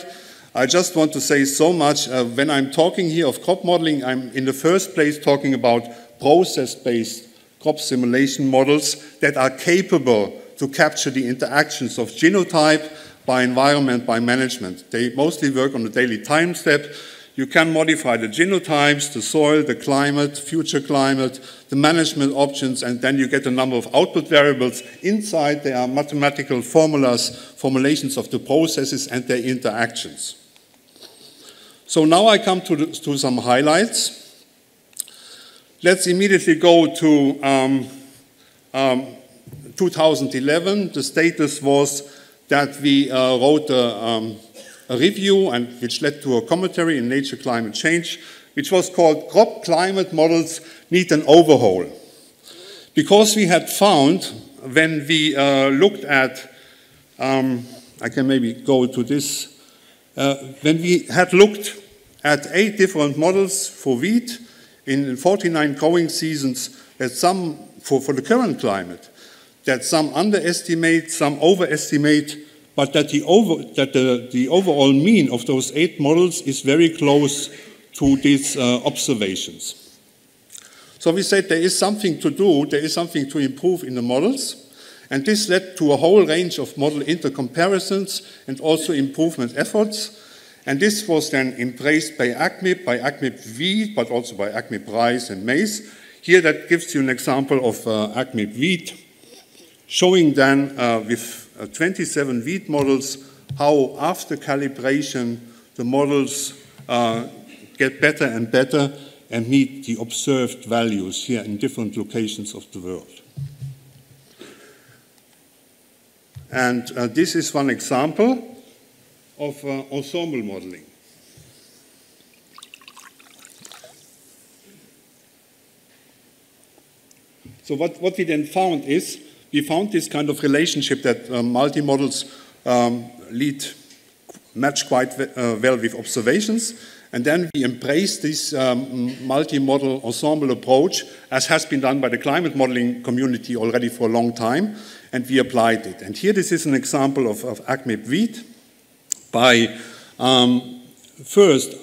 I just want to say so much. Uh, when I'm talking here of crop modeling, I'm in the first place talking about process-based crop simulation models that are capable to capture the interactions of genotype by environment, by management. They mostly work on a daily time step. You can modify the genotypes, the soil, the climate, future climate, the management options, and then you get a number of output variables. Inside there are mathematical formulas, formulations of the processes and their interactions. So now I come to, the, to some highlights. Let's immediately go to um, um, two thousand eleven. The status was that we uh, wrote a, um, a review, and which led to a commentary in Nature Climate Change, which was called Crop Climate Models Need an Overhaul. Because we had found, when we uh, looked at, um, I can maybe go to this, uh, when we had looked at eight different models for wheat in forty-nine growing seasons, that some, for, for the current climate, that some underestimate, some overestimate, but that, the, over, that the, the overall mean of those eight models is very close to these uh, observations. So we said there is something to do, there is something to improve in the models, and this led to a whole range of model intercomparisons and also improvement efforts, and this was then embraced by AgMIP, by AgMIP Wheat, but also by AgMIP Rice and Maize. Here that gives you an example of uh, AgMIP Wheat, showing then uh, with Uh, twenty-seven wheat models, how after calibration the models uh, get better and better and meet the observed values here in different locations of the world. And uh, this is one example of uh, ensemble modeling. So what, what we then found is, we found this kind of relationship that uh, multi-models um, lead, match quite uh, well with observations, and then we embrace this um, multi-model ensemble approach, as has been done by the climate modeling community already for a long time, and we applied it. And here this is an example of, of AgMIP Wheat by um, first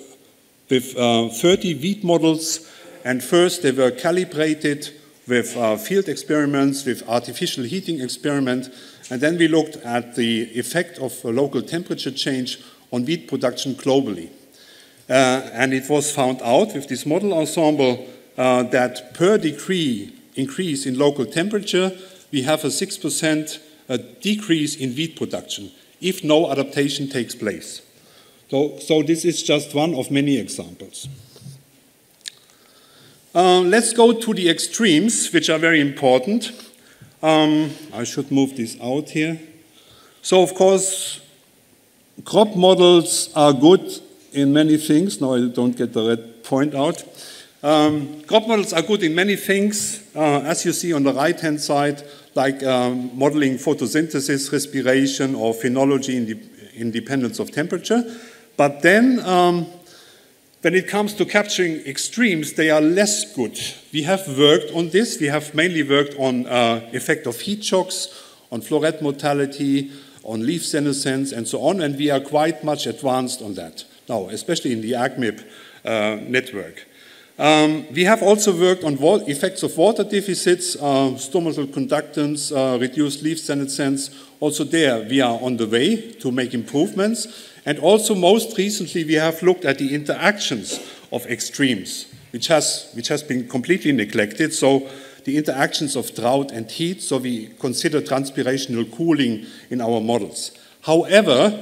with uh, thirty wheat models, and first they were calibrated with uh, field experiments, with artificial heating experiment, and then we looked at the effect of uh, local temperature change on wheat production globally. Uh, and it was found out with this model ensemble uh, that per degree increase in local temperature, we have a six percent uh, decrease in wheat production if no adaptation takes place. So, so this is just one of many examples. Uh, let's go to the extremes, which are very important. Um, I should move this out here. So, of course, crop models are good in many things. Now I don't get the red point out. Um, crop models are good in many things, uh, as you see on the right-hand side, like um, modeling photosynthesis, respiration, or phenology in, de in dependence of temperature. But then, um, when it comes to capturing extremes, they are less good. We have worked on this. We have mainly worked on uh, effect of heat shocks, on floret mortality, on leaf senescence, and so on, and we are quite much advanced on that now, especially in the AgMIP uh, network. Um, we have also worked on effects of water deficits, uh, stomatal conductance, uh, reduced leaf senescence. Also there, we are on the way to make improvements. And also, most recently, we have looked at the interactions of extremes, which has, which has been completely neglected. So, the interactions of drought and heat, so we consider transpirational cooling in our models. However,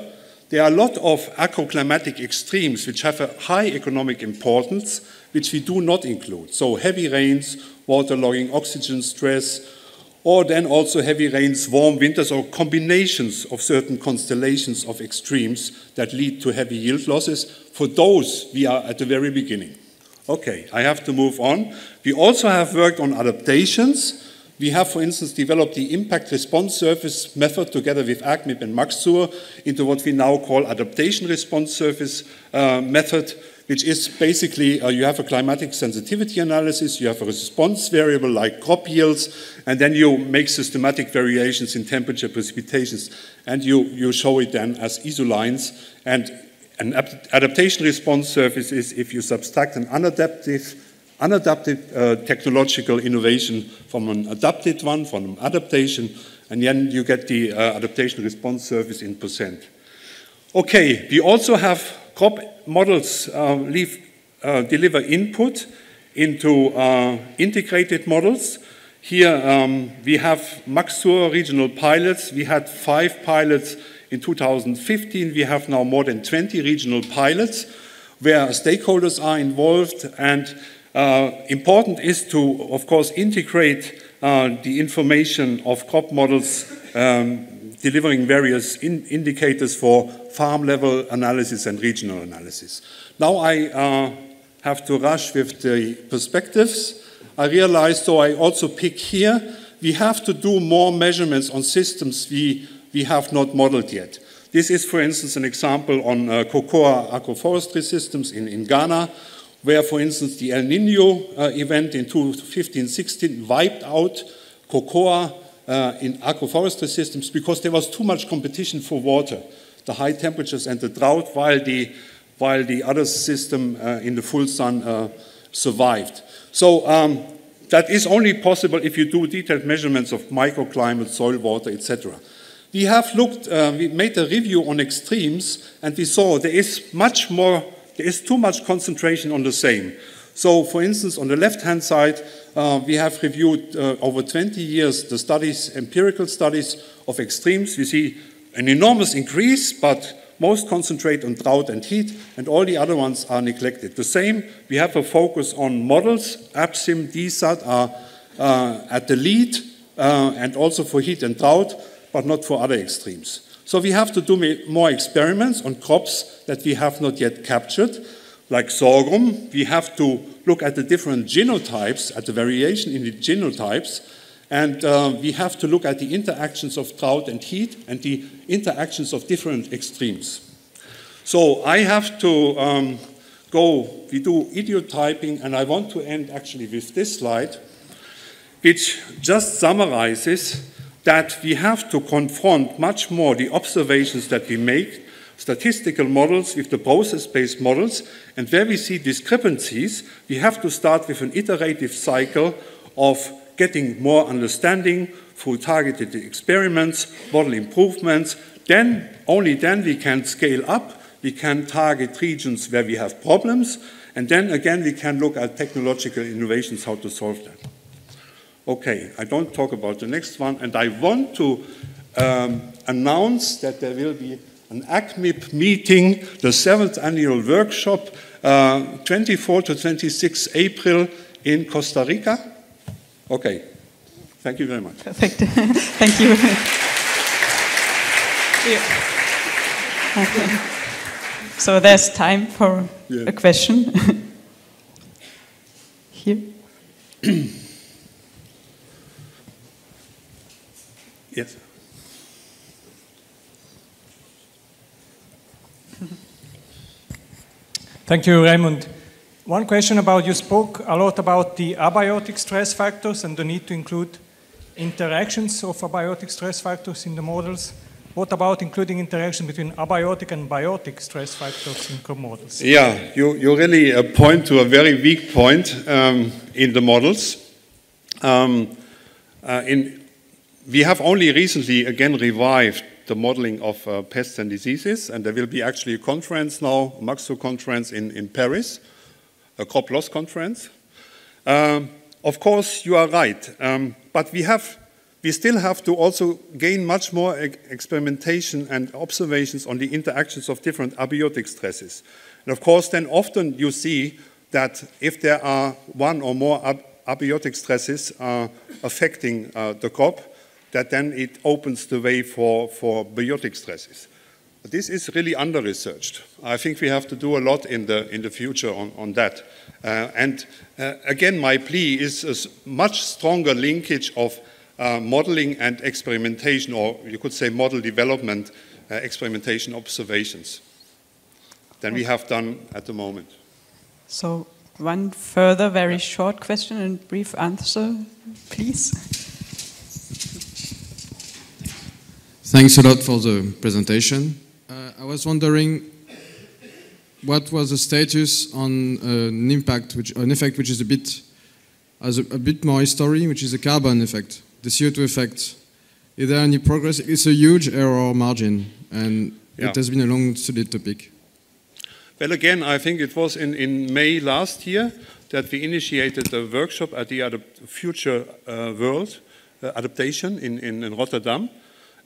there are a lot of agroclimatic extremes which have a high economic importance, which we do not include. So, heavy rains, waterlogging, oxygen stress, or then also heavy rains, warm winters, or combinations of certain constellations of extremes that lead to heavy yield losses. For those, we are at the very beginning. Okay, I have to move on. We also have worked on adaptations. We have, for instance, developed the impact response surface method together with AgMIP and MACSUR into what we now call adaptation response surface uh, method, which is basically uh, you have a climatic sensitivity analysis, you have a response variable like crop yields, and then you make systematic variations in temperature precipitations, and you, you show it then as isolines. And an adaptation response surface is if you subtract an unadaptive, unadaptive uh, technological innovation from an adapted one, from an adaptation, and then you get the uh, adaptation response surface in percent. Okay, we also have Crop models uh, leave, uh, deliver input into uh, integrated models. Here um, we have MACSUR regional pilots. We had five pilots in two thousand fifteen. We have now more than twenty regional pilots where stakeholders are involved, and uh, important is to, of course, integrate uh, the information of crop models um, delivering various in indicators for farm-level analysis and regional analysis. Now I uh, have to rush with the perspectives. I realized, so I also pick here, we have to do more measurements on systems we, we have not modeled yet. This is, for instance, an example on uh, cocoa agroforestry systems in, in Ghana, where, for instance, the El Nino uh, event in two thousand fifteen sixteen wiped out cocoa uh, in agroforestry systems because there was too much competition for water, the high temperatures and the drought, while the, while the other system uh, in the full sun uh, survived. So um, that is only possible if you do detailed measurements of microclimate, soil water, et cetera. We have looked, uh, we made a review on extremes, and we saw there is much more, there is too much concentration on the same. So, for instance, on the left-hand side, uh, we have reviewed uh, over twenty years the studies, empirical studies of extremes. We see an enormous increase, but most concentrate on drought and heat, and all the other ones are neglected. The same, we have a focus on models. APSIM, D SAT are uh, at the lead, uh, and also for heat and drought, but not for other extremes. So we have to do more experiments on crops that we have not yet captured, like sorghum. We have to look at the different genotypes, at the variation in the genotypes, and uh, we have to look at the interactions of drought and heat and the interactions of different extremes. So I have to um, go, we do idiotyping, and I want to end actually with this slide, which just summarizes that we have to confront much more the observations that we make, statistical models with the process-based models, and where we see discrepancies, we have to start with an iterative cycle of getting more understanding through targeted experiments, model improvements. Then, only then we can scale up, we can target regions where we have problems, and then again we can look at technological innovations, how to solve them. Okay, I don't talk about the next one, and I want to um, announce that there will be an AgMIP meeting, the seventh annual workshop, uh, twenty-fourth to twenty-sixth April in Costa Rica. Okay, thank you very much. Perfect, thank you. Yeah. Okay. So there's time for yeah. a question. Here. Yes. Thank you, Raimund. One question about, you spoke a lot about the abiotic stress factors and the need to include interactions of abiotic stress factors in the models. What about including interaction between abiotic and biotic stress factors in crop models? Yeah, you, you really uh, point to a very weak point um, in the models. Um, uh, in We have only recently, again, revived the modeling of uh, pests and diseases, and there will be actually a conference now, a MACSUR conference in, in Paris, a crop loss conference. Um, of course, you are right, um, but we, have, we still have to also gain much more e experimentation and observations on the interactions of different abiotic stresses. And of course, then often you see that if there are one or more ab abiotic stresses uh, affecting uh, the crop, that then it opens the way for, for biotic stresses. But this is really under-researched. I think we have to do a lot in the, in the future on, on that. Uh, and uh, again, my plea is a much stronger linkage of uh, modeling and experimentation, or you could say model development, uh, experimentation observations, than we have done at the moment. So one further very short question and brief answer, please. Thanks a lot for the presentation. Uh, I was wondering what was the status on uh, an impact, which, an effect which is a bit, has a, a bit more history, which is the carbon effect, the C O two effect. Is there any progress? It's a huge error margin, and yeah. It has been a long, solid topic. Well, again, I think it was in, in May last year that we initiated a workshop at the Adap Future uh, World uh, Adaptation in, in, in Rotterdam.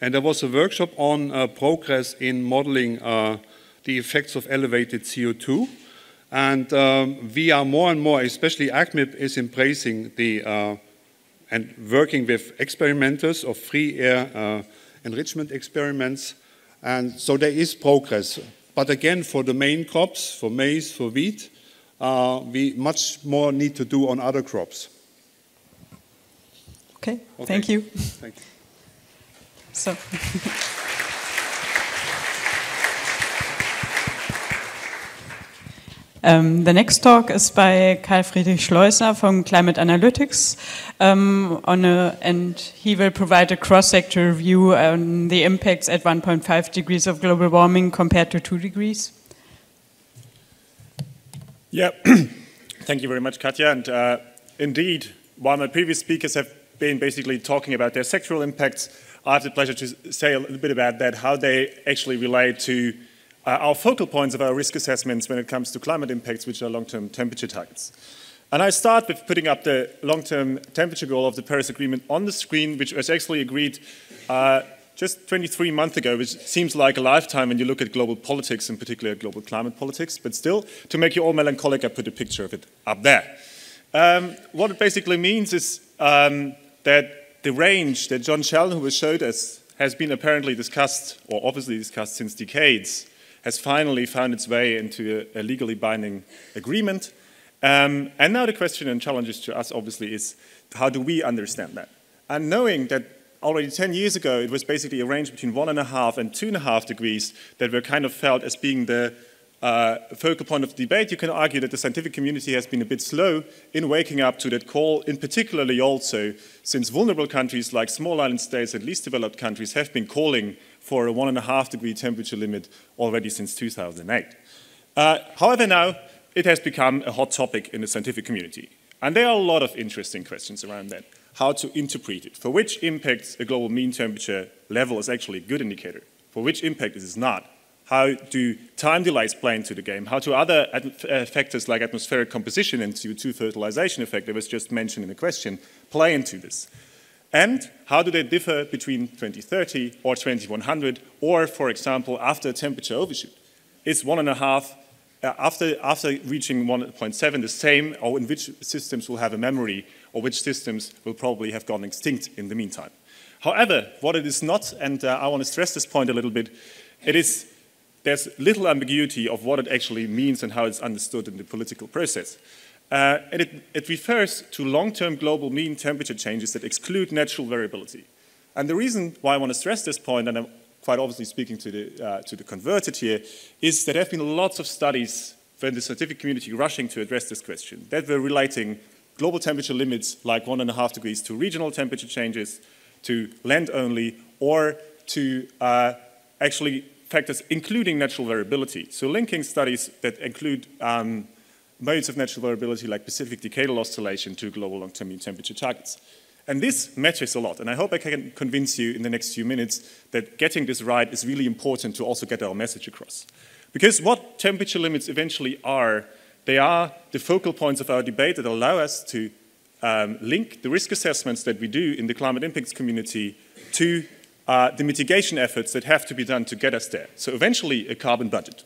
And there was a workshop on uh, progress in modeling uh, the effects of elevated C O two. And um, we are more and more, especially AgMIP is embracing the, uh, and working with experimenters of free air uh, enrichment experiments. And so there is progress. But again, for the main crops, for maize, for wheat, uh, we much more need to do on other crops. Okay, okay. Thank you. Thank you. So. Um, the next talk is by Carl-Friedrich Schleussner from Climate Analytics, um, on a, and he will provide a cross-sector view on the impacts at one point five degrees of global warming compared to two degrees. Yeah, thank you very much, Katja. And uh, indeed, while my previous speakers have been basically talking about their sectoral impacts, I have the pleasure to say a little bit about that, how they actually relate to Uh, our focal points of our risk assessments when it comes to climate impacts, which are long-term temperature targets. And I start with putting up the long-term temperature goal of the Paris Agreement on the screen, which was actually agreed uh, just twenty-three months ago, which seems like a lifetime when you look at global politics, in particular global climate politics. But still, to make you all melancholic, I put a picture of it up there. Um, what it basically means is um, that the range that John Schellenhuber showed us has been apparently discussed, or obviously discussed since decades, has finally found its way into a legally binding agreement. Um, and now the question and challenges to us, obviously, is how do we understand that? And knowing that already ten years ago, it was basically a range between one and a half and two and a half degrees that were kind of felt as being the uh, focal point of debate, you can argue that the scientific community has been a bit slow in waking up to that call, in particularly also since vulnerable countries like small island states and least developed countries have been calling for a one and a half degree temperature limit already since two thousand eight. Uh, however, now it has become a hot topic in the scientific community. And there are a lot of interesting questions around that. How to interpret it, for which impacts a global mean temperature level is actually a good indicator, for which impact it is not. How do time delays play into the game? How do other uh, factors like atmospheric composition and C O two fertilization effect that was just mentioned in the question play into this? And how do they differ between twenty thirty or twenty one hundred or, for example, after a temperature overshoot? Is one and a half, uh, after, after reaching one point seven the same, or in which systems will have a memory, or which systems will probably have gone extinct in the meantime? However, what it is not, and uh, I want to stress this point a little bit, it is, there's little ambiguity of what it actually means and how it's understood in the political process. Uh, and it, it refers to long-term global mean temperature changes that exclude natural variability. And the reason why I want to stress this point, and I'm quite obviously speaking to the, uh, to the converted here, is that there have been lots of studies from the scientific community rushing to address this question that were relating global temperature limits like one and a half degrees to regional temperature changes, to land only, or to uh, actually factors including natural variability. So linking studies that include um, modes of natural variability like Pacific decadal oscillation to global long-term mean temperature targets. And this matters a lot, and I hope I can convince you in the next few minutes that getting this right is really important to also get our message across. Because what temperature limits eventually are, they are the focal points of our debate that allow us to um, link the risk assessments that we do in the climate impacts community to uh, the mitigation efforts that have to be done to get us there. So eventually, a carbon budget.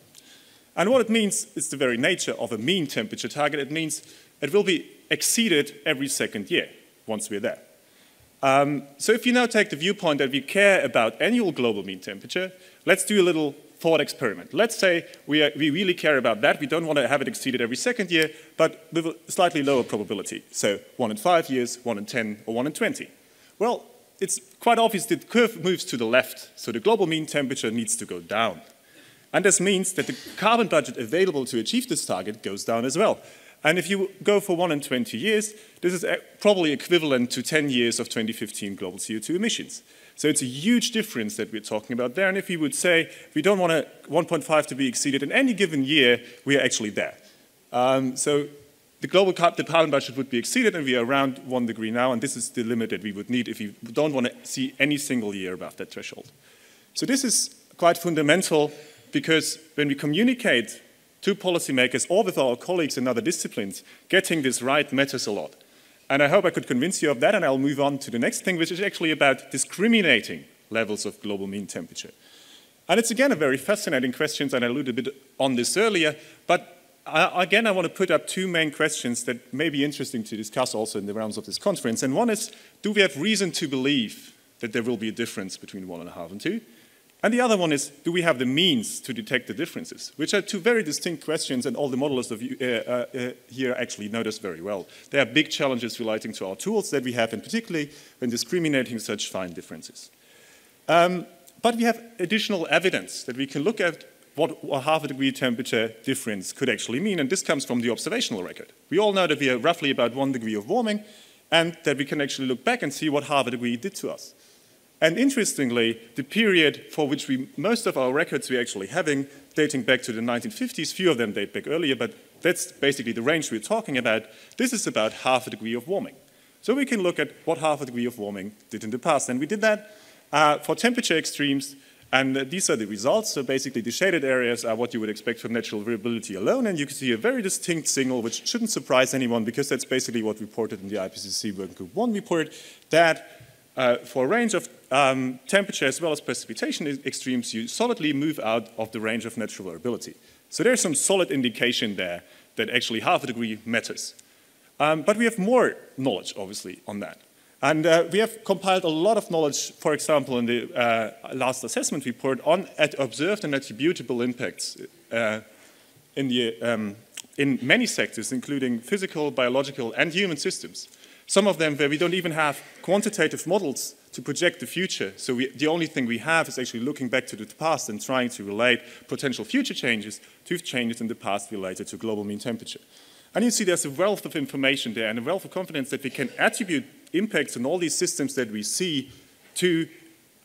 And what it means is the very nature of a mean temperature target. It means it will be exceeded every second year once we're there. Um, so if you now take the viewpoint that we care about annual global mean temperature, let's do a little thought experiment. Let's say we, are, we really care about that. We don't want to have it exceeded every second year, but with a slightly lower probability. So one in five years, one in ten, or one in twenty. Well, it's quite obvious that the curve moves to the left, so the global mean temperature needs to go down. And this means that the carbon budget available to achieve this target goes down as well. And if you go for one in twenty years, this is probably equivalent to ten years of twenty fifteen global C O two emissions. So it's a huge difference that we're talking about there. And if you would say, we don't want one point five to be exceeded in any given year, we are actually there. Um, so the global the carbon budget would be exceeded, and we are around one degree now. And this is the limit that we would need if we don't want to see any single year above that threshold. So this is quite fundamental. Because when we communicate to policymakers or with our colleagues in other disciplines, getting this right matters a lot. And I hope I could convince you of that, and I'll move on to the next thing, which is actually about discriminating levels of global mean temperature. And it's again a very fascinating question, and I alluded a bit on this earlier, but I, again I want to put up two main questions that may be interesting to discuss also in the rounds of this conference. And one is, do we have reason to believe that there will be a difference between one and a half and two? And the other one is, do we have the means to detect the differences? Which are two very distinct questions, and all the modelers of you, uh, uh, here actually know this very well. There are big challenges relating to our tools that we have, and particularly when discriminating such fine differences. Um, but we have additional evidence that we can look at what a half a degree temperature difference could actually mean, and this comes from the observational record. We all know that we are roughly about one degree of warming, and that we can actually look back and see what half a degree did to us. And interestingly, the period for which we, most of our records we're actually having, dating back to the nineteen fifties, few of them date back earlier, but that's basically the range we're talking about. This is about half a degree of warming. So we can look at what half a degree of warming did in the past, and we did that uh, for temperature extremes, and uh, these are the results. So basically the shaded areas are what you would expect from natural variability alone, and you can see a very distinct signal, which shouldn't surprise anyone, because that's basically what reported in the I P C C Working Group one report, that Uh, for a range of um, temperature as well as precipitation extremes, you solidly move out of the range of natural variability. So there's some solid indication there that actually half a degree matters. Um, but we have more knowledge, obviously, on that. And uh, we have compiled a lot of knowledge, for example, in the uh, last assessment report on observed and attributable impacts uh, in, the, um, in many sectors, including physical, biological, and human systems. Some of them where we don't even have quantitative models to project the future. So we, the only thing we have is actually looking back to the past and trying to relate potential future changes to changes in the past related to global mean temperature. And you see there's a wealth of information there and a wealth of confidence that we can attribute impacts in all these systems that we see to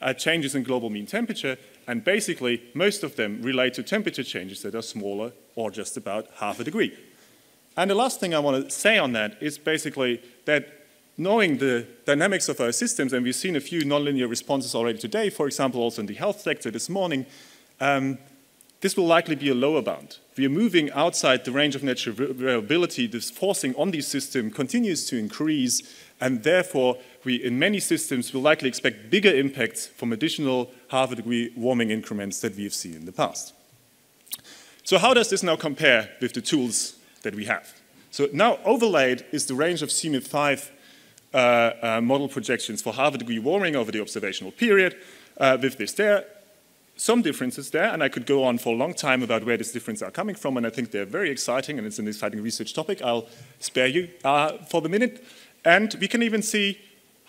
uh, changes in global mean temperature. And basically, most of them relate to temperature changes that are smaller or just about half a degree. And the last thing I want to say on that is basically that knowing the dynamics of our systems, and we've seen a few nonlinear responses already today, for example, also in the health sector this morning, um, this will likely be a lower bound. We are moving outside the range of natural variability. This forcing on these systems continues to increase, and therefore we, in many systems, will likely expect bigger impacts from additional half a degree warming increments that we've seen in the past. So how does this now compare with the tools that we have? So now overlaid is the range of C M I P five uh, uh, model projections for half a degree warming over the observational period uh, with this there. Some differences there, and I could go on for a long time about where these differences are coming from, and I think they're very exciting, and it's an exciting research topic. I'll spare you uh, for the minute. And we can even see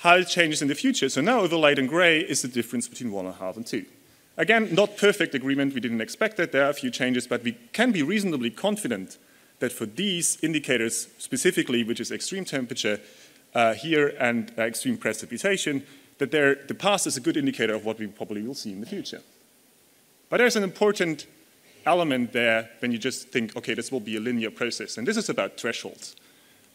how it changes in the future. So now overlaid in gray is the difference between one and a half and two. Again, not perfect agreement. We didn't expect that. There are a few changes, but we can be reasonably confident that for these indicators specifically, which is extreme temperature uh, here and uh, extreme precipitation, that the past is a good indicator of what we probably will see in the future. But there's an important element there when you just think, okay, this will be a linear process, and this is about thresholds.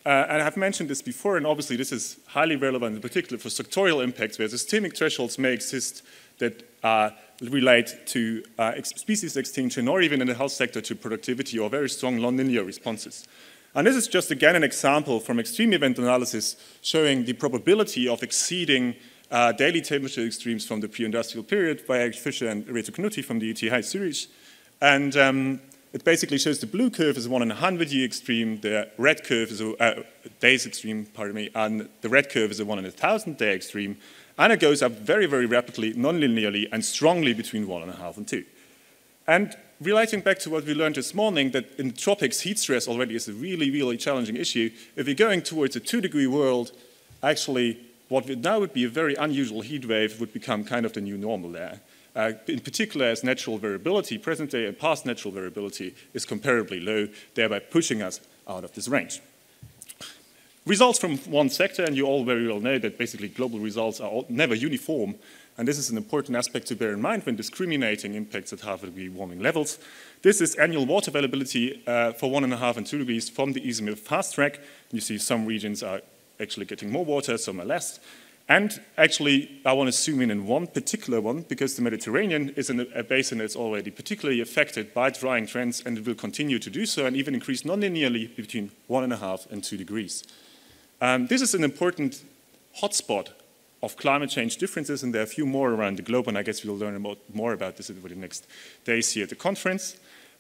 Uh, and I've mentioned this before, and obviously this is highly relevant in particular for sectorial impacts, where systemic thresholds may exist that are relate to uh, ex species extinction, or even in the health sector to productivity or very strong nonlinear responses. And this is just again an example from extreme event analysis showing the probability of exceeding uh, daily temperature extremes from the pre-industrial period by Eric Fisher and Reto Knutti from the E T H Zurich. And um, it basically shows the blue curve is one in a hundred year extreme, the red curve is a uh, days extreme, pardon me, and the red curve is a one in a thousand day extreme. And it goes up very, very rapidly, non-linearly, and strongly between one and a half and two. And relating back to what we learned this morning, that in the tropics, heat stress already is a really, really challenging issue. If we're going towards a two-degree world, actually, what now would be a very unusual heat wave would become kind of the new normal there. Uh, in particular, as natural variability, present-day and past natural variability, is comparably low, thereby pushing us out of this range. Results from one sector, and you all very well know that basically global results are all, never uniform, and this is an important aspect to bear in mind when discriminating impacts at half a degree warming levels. This is annual water availability uh, for one and a half and two degrees from the I P C C Fast Track. You see some regions are actually getting more water, some are less. And actually, I want to zoom in on one particular one, because the Mediterranean is in a basin that's already particularly affected by drying trends, and it will continue to do so and even increase non-linearly between one and a half and two degrees. Um, this is an important hotspot of climate change differences, and there are a few more around the globe, and I guess we'll learn more about this over the next days here at the conference.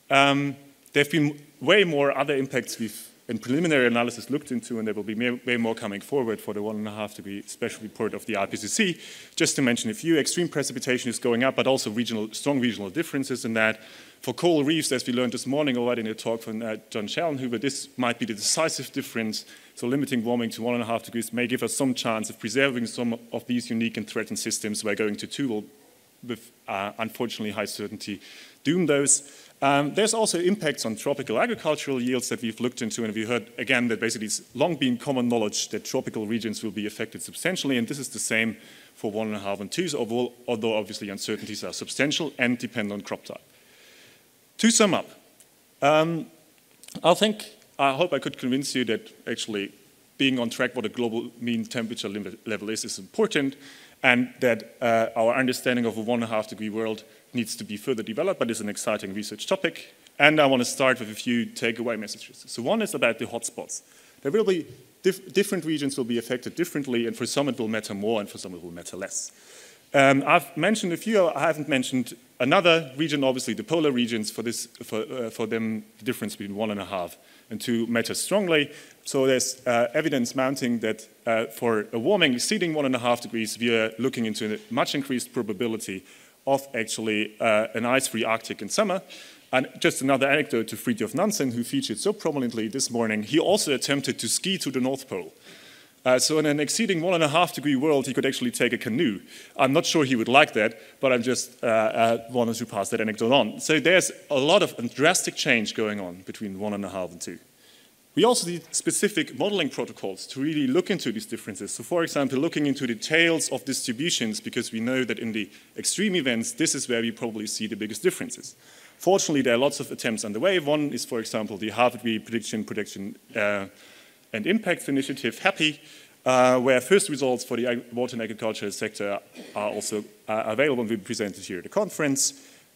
Um, there have been way more other impacts we've and preliminary analysis looked into, and there will be way more coming forward for the one and a half degree special report of the I P C C. Just to mention a few, extreme precipitation is going up, but also regional, strong regional differences in that. For coral reefs, as we learned this morning already in a talk from uh, John Schellenhuber, this might be the decisive difference. So limiting warming to one and a half degrees may give us some chance of preserving some of these unique and threatened systems, where going to two will, with uh, unfortunately high certainty, doom those. Um, there's also impacts on tropical agricultural yields that we've looked into, and we heard again that basically it's long been common knowledge that tropical regions will be affected substantially, and this is the same for one and a half and twos, although obviously uncertainties are substantial and depend on crop type. To sum up, um, I think, I hope I could convince you that actually being on track what a global mean temperature limit level is is important, and that uh, our understanding of a one and a half degree world needs to be further developed, but is an exciting research topic. And I want to start with a few takeaway messages. So one is about the hotspots. There will be dif different regions will be affected differently, and for some it will matter more, and for some it will matter less. Um, I've mentioned a few. I haven't mentioned another region, obviously the polar regions. For this, for, uh, for them, the difference between one and a half and two matters strongly. So there's uh, evidence mounting that uh, for a warming exceeding one and a half degrees, we are looking into a much increased probability of actually uh, an ice-free Arctic in summer. And just another anecdote to Fridtjof Nansen, who featured so prominently this morning, he also attempted to ski to the North Pole. Uh, so in an exceeding one and a half degree world, he could actually take a canoe. I'm not sure he would like that, but I just uh, uh, wanted to pass that anecdote on. So there's a lot of drastic change going on between one and a half and two. We also need specific modeling protocols to really look into these differences. So for example, looking into the tails of distributions, because we know that in the extreme events, this is where we probably see the biggest differences. Fortunately, there are lots of attempts underway. One is, for example, the Harvard Prediction, Prediction uh, and Impact Initiative, HAPPI, uh, where first results for the water and agriculture sector are also uh, available and will be presented here at the conference.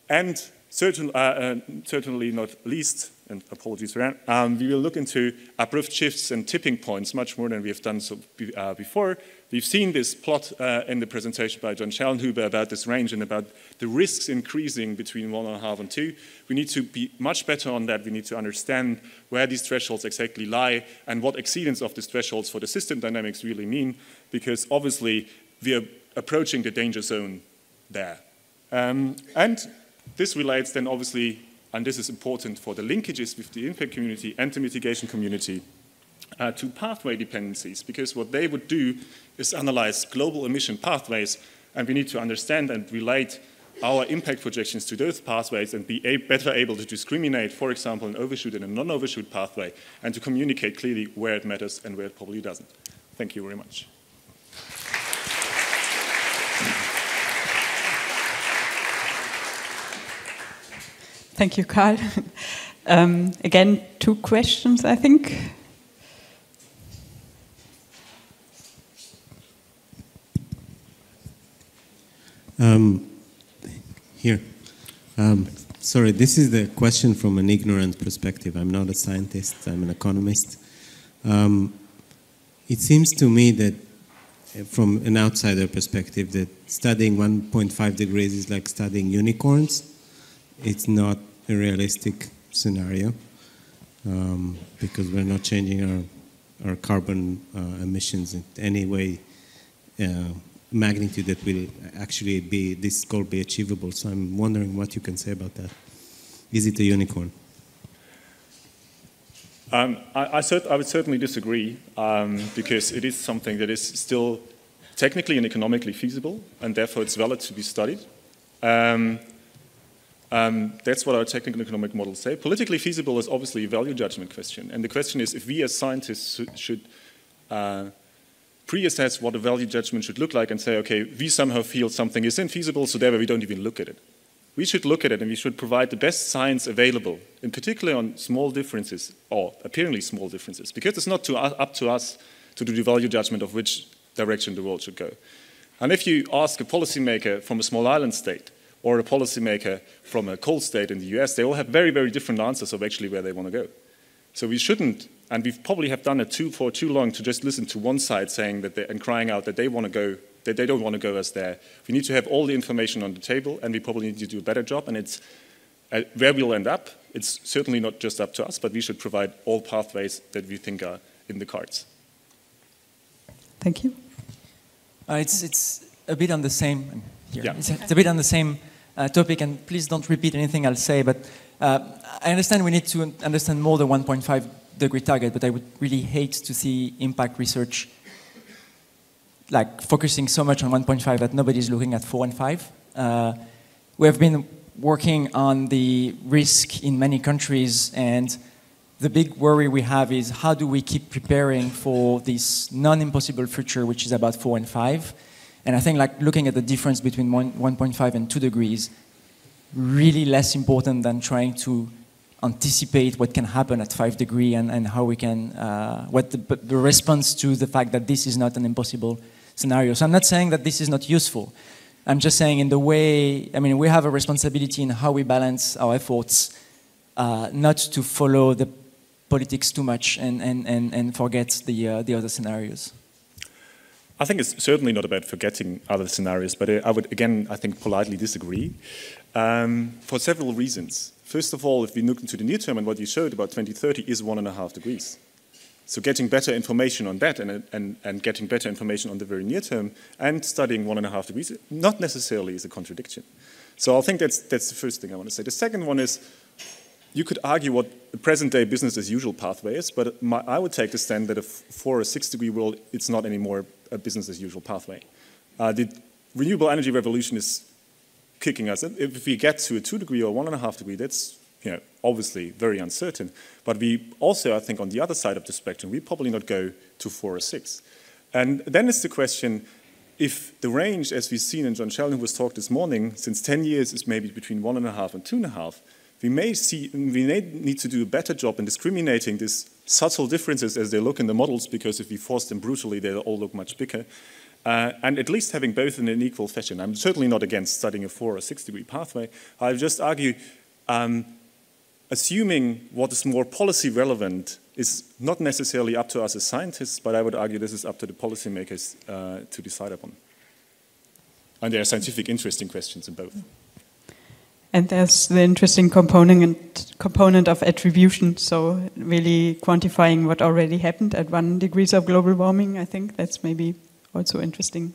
And certain, uh, uh, certainly not least, and apologies for that, um, we will look into abrupt shifts and tipping points much more than we have done so be, uh, before. We've seen this plot uh, in the presentation by John Schellenhuber about this range and about the risks increasing between one and a half and two. We need to be much better on that. We need to understand where these thresholds exactly lie and what exceedance of these thresholds for the system dynamics really mean, because obviously we are approaching the danger zone there. Um, and this relates then obviously, and this is important for the linkages with the impact community and the mitigation community, uh, to pathway dependencies, because what they would do is analyze global emission pathways, and we need to understand and relate our impact projections to those pathways and be a better able to discriminate, for example, an overshoot and a non-overshoot pathway, and to communicate clearly where it matters and where it probably doesn't. Thank you very much. Thank you, Carl. Um, again, two questions, I think. Um, here. Um, sorry, this is the question from an ignorant perspective. I'm not a scientist, I'm an economist. Um, it seems to me that, from an outsider perspective, that studying one point five degrees is like studying unicorns. It's not a realistic scenario um, because we're not changing our, our carbon uh, emissions in any way, uh, magnitude that will actually be, this goal be achievable. So I'm wondering what you can say about that. Is it a unicorn? Um, I, I, cert I would certainly disagree um, because it is something that is still technically and economically feasible, and therefore it's valid to be studied. Um, Um, that's what our technical and economic models say. Politically feasible is obviously a value judgment question. And the question is if we as scientists should uh, pre-assess what a value judgment should look like and say, okay, we somehow feel something is infeasible, so therefore we don't even look at it. We should look at it, and we should provide the best science available, in particular on small differences, or apparently small differences, because it's not to, up to us to do the value judgment of which direction the world should go. And if you ask a policymaker from a small island state or a policymaker from a cold state in the U S, they all have very, very different answers of actually where they want to go. So we shouldn't, and we probably have done it too, for too long to just listen to one side saying that they, and crying out that they want to go, that they don't want to go as there. We need to have all the information on the table, and we probably need to do a better job, and it's uh, where we'll end up. It's certainly not just up to us, but we should provide all pathways that we think are in the cards. Thank you. Uh, it's, it's a bit on the same, here. Yeah. It's, a, it's a bit on the same uh, topic, and please don't repeat anything I'll say, but uh, I understand we need to understand more the one point five degree target, but I would really hate to see impact research like focusing so much on one point five that nobody's looking at four and five. Uh, we have been working on the risk in many countries, and the big worry we have is how do we keep preparing for this non-impossible future, which is about four and five. And I think like looking at the difference between one point five and two degrees really less important than trying to anticipate what can happen at five degree and, and how we can, uh, what the, the response to the fact that this is not an impossible scenario. So I'm not saying that this is not useful. I'm just saying in the way, I mean, we have a responsibility in how we balance our efforts, uh, not to follow the politics too much and, and, and, and forget the, uh, the other scenarios. I think it's certainly not about forgetting other scenarios, but I would, again, I think politely disagree um, for several reasons. First of all, if we look into the near term, and what you showed about twenty thirty is one and a half degrees. So getting better information on that and, and, and getting better information on the very near term and studying one and a half degrees not necessarily is a contradiction. So I think that's, that's the first thing I want to say. The second one is you could argue what the present-day business as usual pathway is, but my, I would take the stand that a four or six degree world, it's not anymore a business as usual pathway. Uh, the renewable energy revolution is kicking us. If we get to a two degree or one and a half degree, that's, you know, obviously very uncertain. But we also, I think, on the other side of the spectrum, we probably not go to four or six. And then it's the question, if the range, as we've seen in John Schellenhuber's talk this morning, since ten years is maybe between one and a half and two and a half, we may see, we may need to do a better job in discriminating these subtle differences as they look in the models, because if we force them brutally, they'll all look much bigger. Uh, and at least having both in an equal fashion. I'm certainly not against studying a four or six degree pathway. I just argue um, assuming what is more policy relevant is not necessarily up to us as scientists, but I would argue this is up to the policymakers uh, to decide upon. And there are scientific interesting questions in both. And there's the interesting component, component of attribution, so really quantifying what already happened at one degrees of global warming. I think that's maybe also interesting.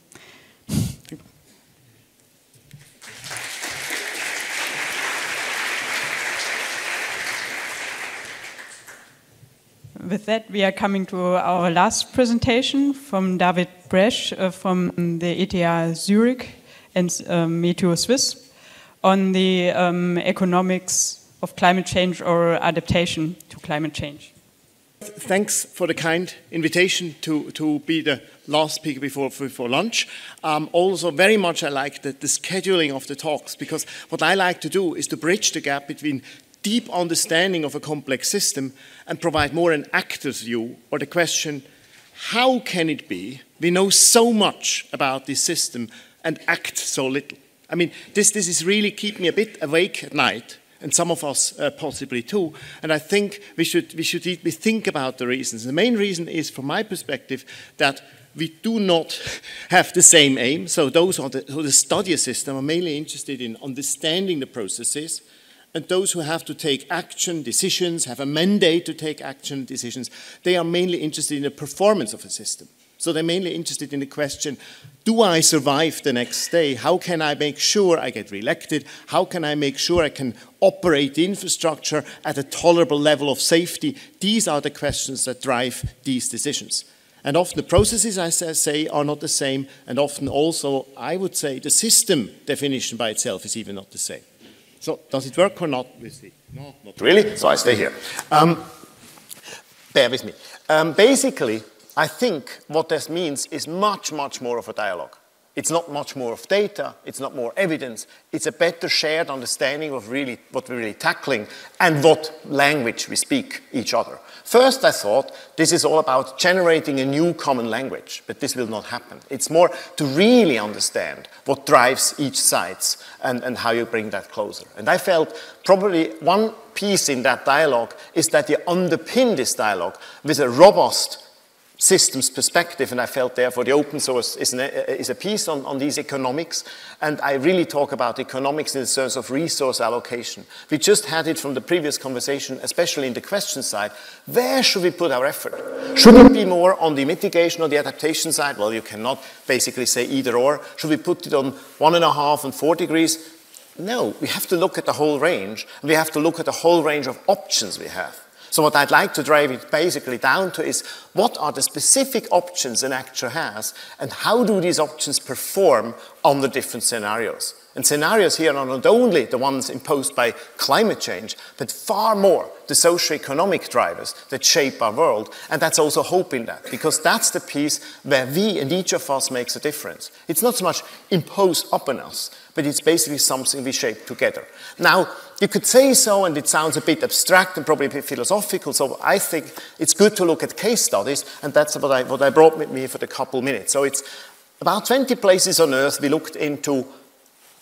With that, we are coming to our last presentation from David Bresch uh, from the E T H Zurich and uh, Meteo Swiss on the um, economics of climate change or adaptation to climate change. Thanks for the kind invitation to, to be the last speaker before, before lunch. Um, also, very much I like the, the scheduling of the talks, because what I like to do is to bridge the gap between deep understanding of a complex system and provide more an actor's view, or the question, how can it be we know so much about this system and act so little? I mean, this, this is really keep me a bit awake at night, and some of us uh, possibly too. And I think we should, we should we think about the reasons. The main reason is, from my perspective, that we do not have the same aim. So those who the, the study system are mainly interested in understanding the processes, and those who have to take action, decisions, have a mandate to take action, decisions, they are mainly interested in the performance of a system. So they're mainly interested in the question, do I survive the next day? How can I make sure I get re-elected? How can I make sure I can operate the infrastructure at a tolerable level of safety? These are the questions that drive these decisions. And often the processes, I say, are not the same, and often also, I would say, the system definition by itself is even not the same. So does it work or not? We'll see. No, not really. So I stay here. Um, bear with me. Um, basically, I think what this means is much, much more of a dialogue. It's not much more of data, it's not more evidence, it's a better shared understanding of really what we're really tackling and what language we speak each other. First, I thought this is all about generating a new common language, but this will not happen. It's more to really understand what drives each side and, and how you bring that closer. And I felt probably one piece in that dialogue is that you underpin this dialogue with a robust systems perspective, and I felt therefore the open source is, an, is a piece on, on these economics, and I really talk about economics in terms of resource allocation. We just had it from the previous conversation, especially in the question side. Where should we put our effort? Should it be more on the mitigation or the adaptation side? Well, you cannot basically say either or. Should we put it on one and a half and four degrees? No, we have to look at the whole range, and we have to look at the whole range of options we have. So what I'd like to drive it basically down to is what are the specific options an actor has and how do these options perform under different scenarios. And scenarios here are not only the ones imposed by climate change, but far more the socioeconomic drivers that shape our world. And that's also hope in that, because that's the piece where we and each of us makes a difference. It's not so much imposed upon us, but it's basically something we shape together. Now, you could say so, and it sounds a bit abstract and probably a bit philosophical, so I think it's good to look at case studies, and that's what I, what I brought with me for the couple minutes. So it's about twenty places on Earth we looked into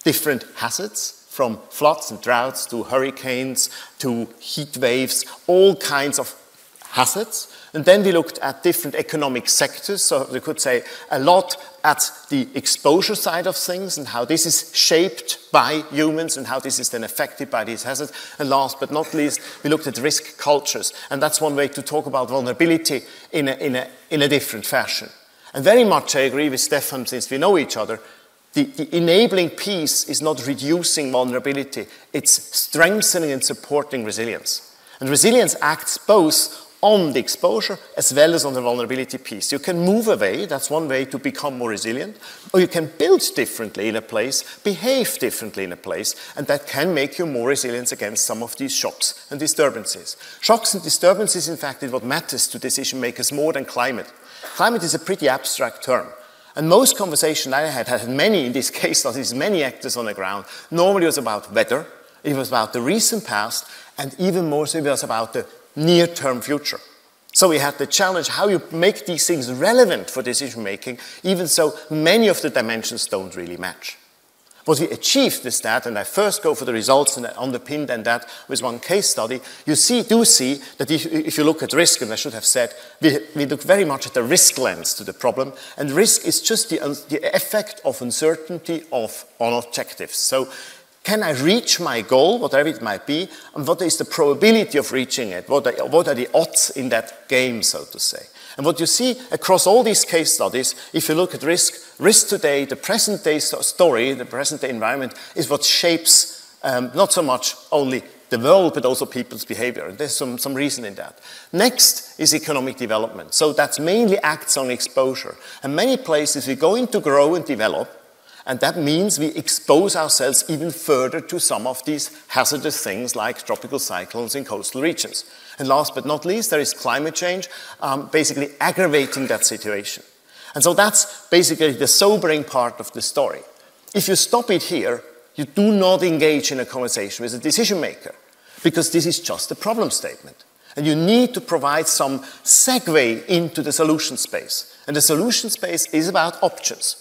different hazards, from floods and droughts to hurricanes to heat waves, all kinds of hazards. And then we looked at different economic sectors, so we could say a lot at the exposure side of things and how this is shaped by humans and how this is then affected by these hazards. And last but not least, we looked at risk cultures. And that's one way to talk about vulnerability in a, in a, in a different fashion. And very much I agree with Stefan, since we know each other, The, the enabling piece is not reducing vulnerability, it's strengthening and supporting resilience. And resilience acts both on the exposure as well as on the vulnerability piece. You can move away, that's one way to become more resilient, or you can build differently in a place, behave differently in a place, and that can make you more resilient against some of these shocks and disturbances. Shocks and disturbances, in fact, is what matters to decision makers more than climate. Climate is a pretty abstract term. And most conversation I had, I had many, in this case studies, many actors on the ground. Normally it was about weather, it was about the recent past, and even more so it was about the near-term future. So we had the challenge how you make these things relevant for decision-making, even so many of the dimensions don't really match. What we achieved is that, and I first go for the results and I underpinned and that with one case study, you see, do see that if, if you look at risk, and I should have said, we, we look very much at the risk lens to the problem, and risk is just the, the effect of uncertainty of, on objectives. So can I reach my goal, whatever it might be, and what is the probability of reaching it? What are, what are the odds in that game, so to say? And what you see across all these case studies, if you look at risk, risk today, the present day story, the present day environment, is what shapes um, not so much only the world, but also people's behavior. And there's some, some reason in that. Next is economic development. So that's mainly acts on exposure. And many places we're going to grow and develop, and that means we expose ourselves even further to some of these hazardous things like tropical cyclones in coastal regions. And last but not least, there is climate change, um, basically aggravating that situation. And so that's basically the sobering part of the story. If you stop it here, you do not engage in a conversation with a decision maker, because this is just a problem statement. And you need to provide some segue into the solution space. And the solution space is about options.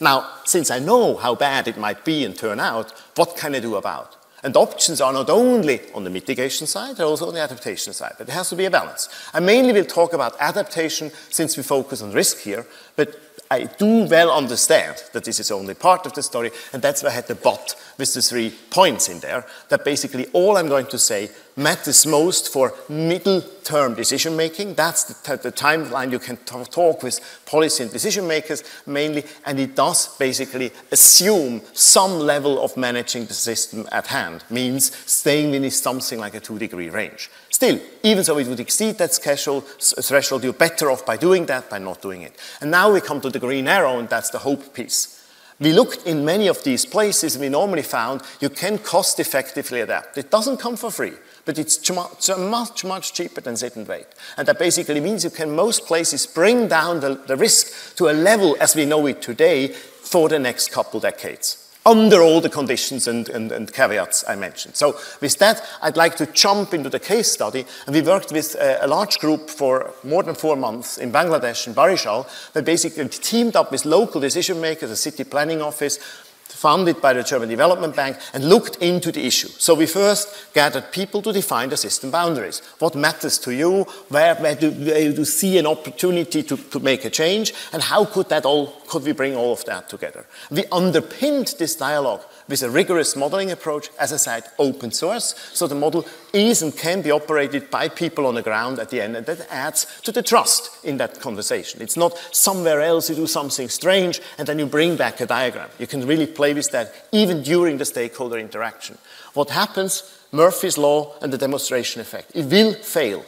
Now, since I know how bad it might be and turn out, what can I do about? And options are not only on the mitigation side, they're also on the adaptation side, but there has to be a balance. I mainly will talk about adaptation since we focus on risk here, but I do well understand that this is only part of the story, and that's why I had the but with the three points in there, that basically all I'm going to say matters most for middle-term decision-making. That's the, the timeline you can talk with policy and decision-makers mainly, and it does basically assume some level of managing the system at hand, means staying within something like a two-degree range. Still, even so it would exceed that threshold, you're better off by doing that, by not doing it. And now we come to the green arrow, and that's the hope piece. We looked in many of these places, we normally found you can cost effectively adapt. It doesn't come for free, but it's much, much cheaper than sit and wait. And that basically means you can most places bring down the, the risk to a level as we know it today for the next couple decades, under all the conditions and, and, and caveats I mentioned. So with that, I'd like to jump into the case study. And we worked with a, a large group for more than four months in Bangladesh, in Barisal, that basically teamed up with local decision makers, the city planning office, funded by the German Development Bank, and looked into the issue. So we first gathered people to define the system boundaries. What matters to you? Where, where, do, where do you see an opportunity to, to make a change? And how could that all, could we bring all of that together? We underpinned this dialogue with a rigorous modeling approach, as I said, open source. So the model is and can be operated by people on the ground at the end, and that adds to the trust in that conversation. It's not somewhere else you do something strange and then you bring back a diagram. You can really play with that even during the stakeholder interaction. What happens? Murphy's Law and the demonstration effect. It will fail.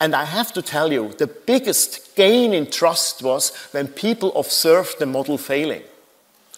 And I have to tell you, the biggest gain in trust was when people observed the model failing.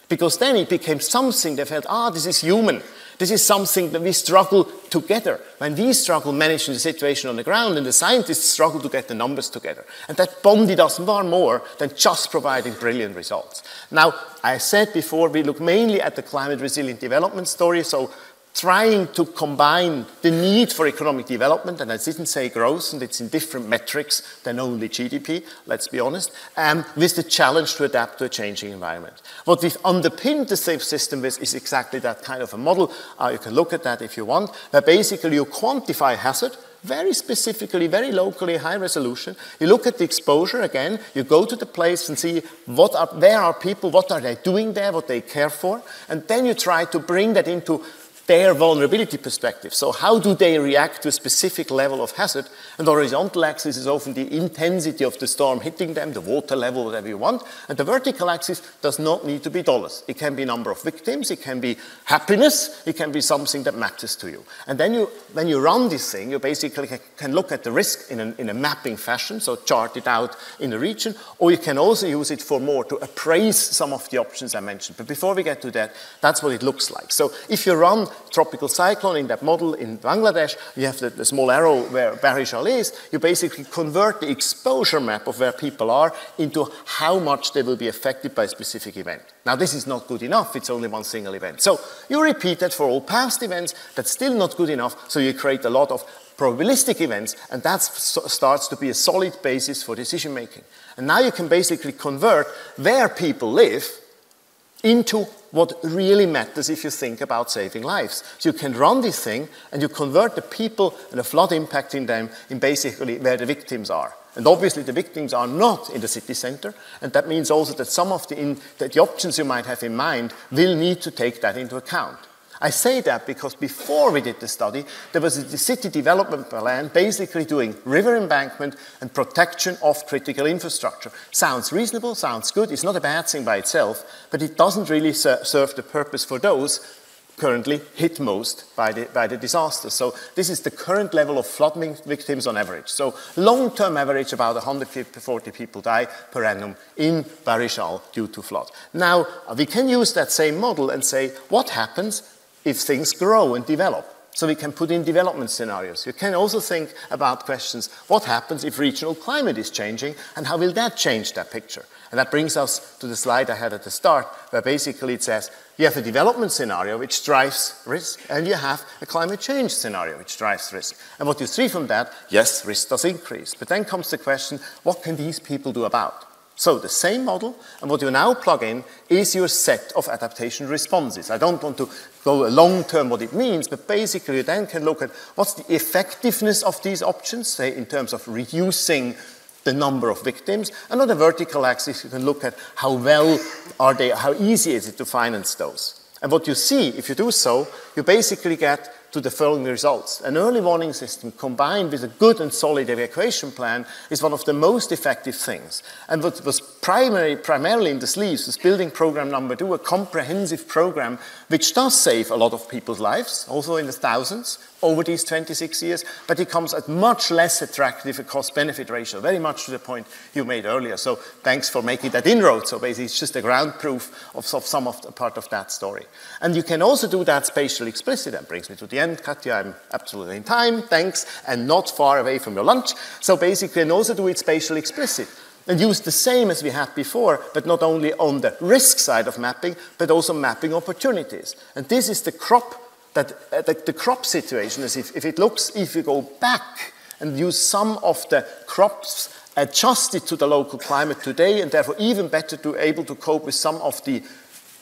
Because then it became something they felt, ah, this is human. This is something that we struggle together. When we struggle managing the situation on the ground, and the scientists struggle to get the numbers together. And that bonded us far more than just providing brilliant results. Now, I said before, we look mainly at the climate resilient development story, so trying to combine the need for economic development, and I didn't say growth, and it's in different metrics than only G D P, let's be honest, um, with the challenge to adapt to a changing environment. What we've underpinned the safe system with is exactly that kind of a model. Uh, you can look at that if you want, where basically you quantify hazard, very specifically, very locally, high resolution. You look at the exposure again, you go to the place and see what are, where are people, what are they doing there, what they care for, and then you try to bring that into their vulnerability perspective. So how do they react to a specific level of hazard? And the horizontal axis is often the intensity of the storm hitting them, the water level, whatever you want. And the vertical axis does not need to be dollars. It can be number of victims, it can be happiness, it can be something that matters to you. And then you, when you run this thing, you basically can look at the risk in, an, in a mapping fashion, so chart it out in a region, or you can also use it for more to appraise some of the options I mentioned. But before we get to that, that's what it looks like. So if you run tropical cyclone in that model in Bangladesh, you have the, the small arrow where Barisal is, you basically convert the exposure map of where people are into how much they will be affected by a specific event. Now this is not good enough, it's only one single event. So you repeat that for all past events, that's still not good enough, so you create a lot of probabilistic events, and that starts to be a solid basis for decision making. And now you can basically convert where people live into what really matters if you think about saving lives. So you can run this thing and you convert the people and the flood impact in them in basically where the victims are. And obviously the victims are not in the city center, and that means also that some of the, in, that the options you might have in mind will need to take that into account. I say that because before we did the study, there was a city development plan basically doing river embankment and protection of critical infrastructure. Sounds reasonable, sounds good, it's not a bad thing by itself, but it doesn't really ser serve the purpose for those currently hit most by the, by the disaster. So this is the current level of flood victims on average. So long-term average, about one hundred forty people die per annum in Barisal due to flood. Now, we can use that same model and say, what happens if things grow and develop? So we can put in development scenarios. You can also think about questions, what happens if regional climate is changing, and how will that change that picture? And that brings us to the slide I had at the start, where basically it says, you have a development scenario which drives risk, and you have a climate change scenario which drives risk. And what you see from that, yes, risk does increase. But then comes the question, what can these people do about? So the same model, and what you now plug in is your set of adaptation responses. I don't want to go long term what it means, but basically you then can look at what's the effectiveness of these options, say in terms of reducing the number of victims, and on the vertical axis you can look at how well are they, how easy is it to finance those. And what you see, if you do so, you basically get to the following results. An early warning system combined with a good and solid evacuation plan is one of the most effective things. And what was primary, primarily in the sleeves was building program number two, a comprehensive program which does save a lot of people's lives, also in the thousands, over these twenty-six years, but it comes at much less attractive a cost-benefit ratio, very much to the point you made earlier. So thanks for making that inroad. So basically it's just a ground proof of, of some of the part of that story. And you can also do that spatially explicit. That brings me to the end. Katja, I'm absolutely in time, thanks, and not far away from your lunch. So basically, and also do it spatially explicit. And use the same as we had before, but not only on the risk side of mapping, but also mapping opportunities. And this is the crop that uh, the, the crop situation is if, if it looks, if you go back and use some of the crops adjusted to the local climate today and therefore even better to able to cope with some of the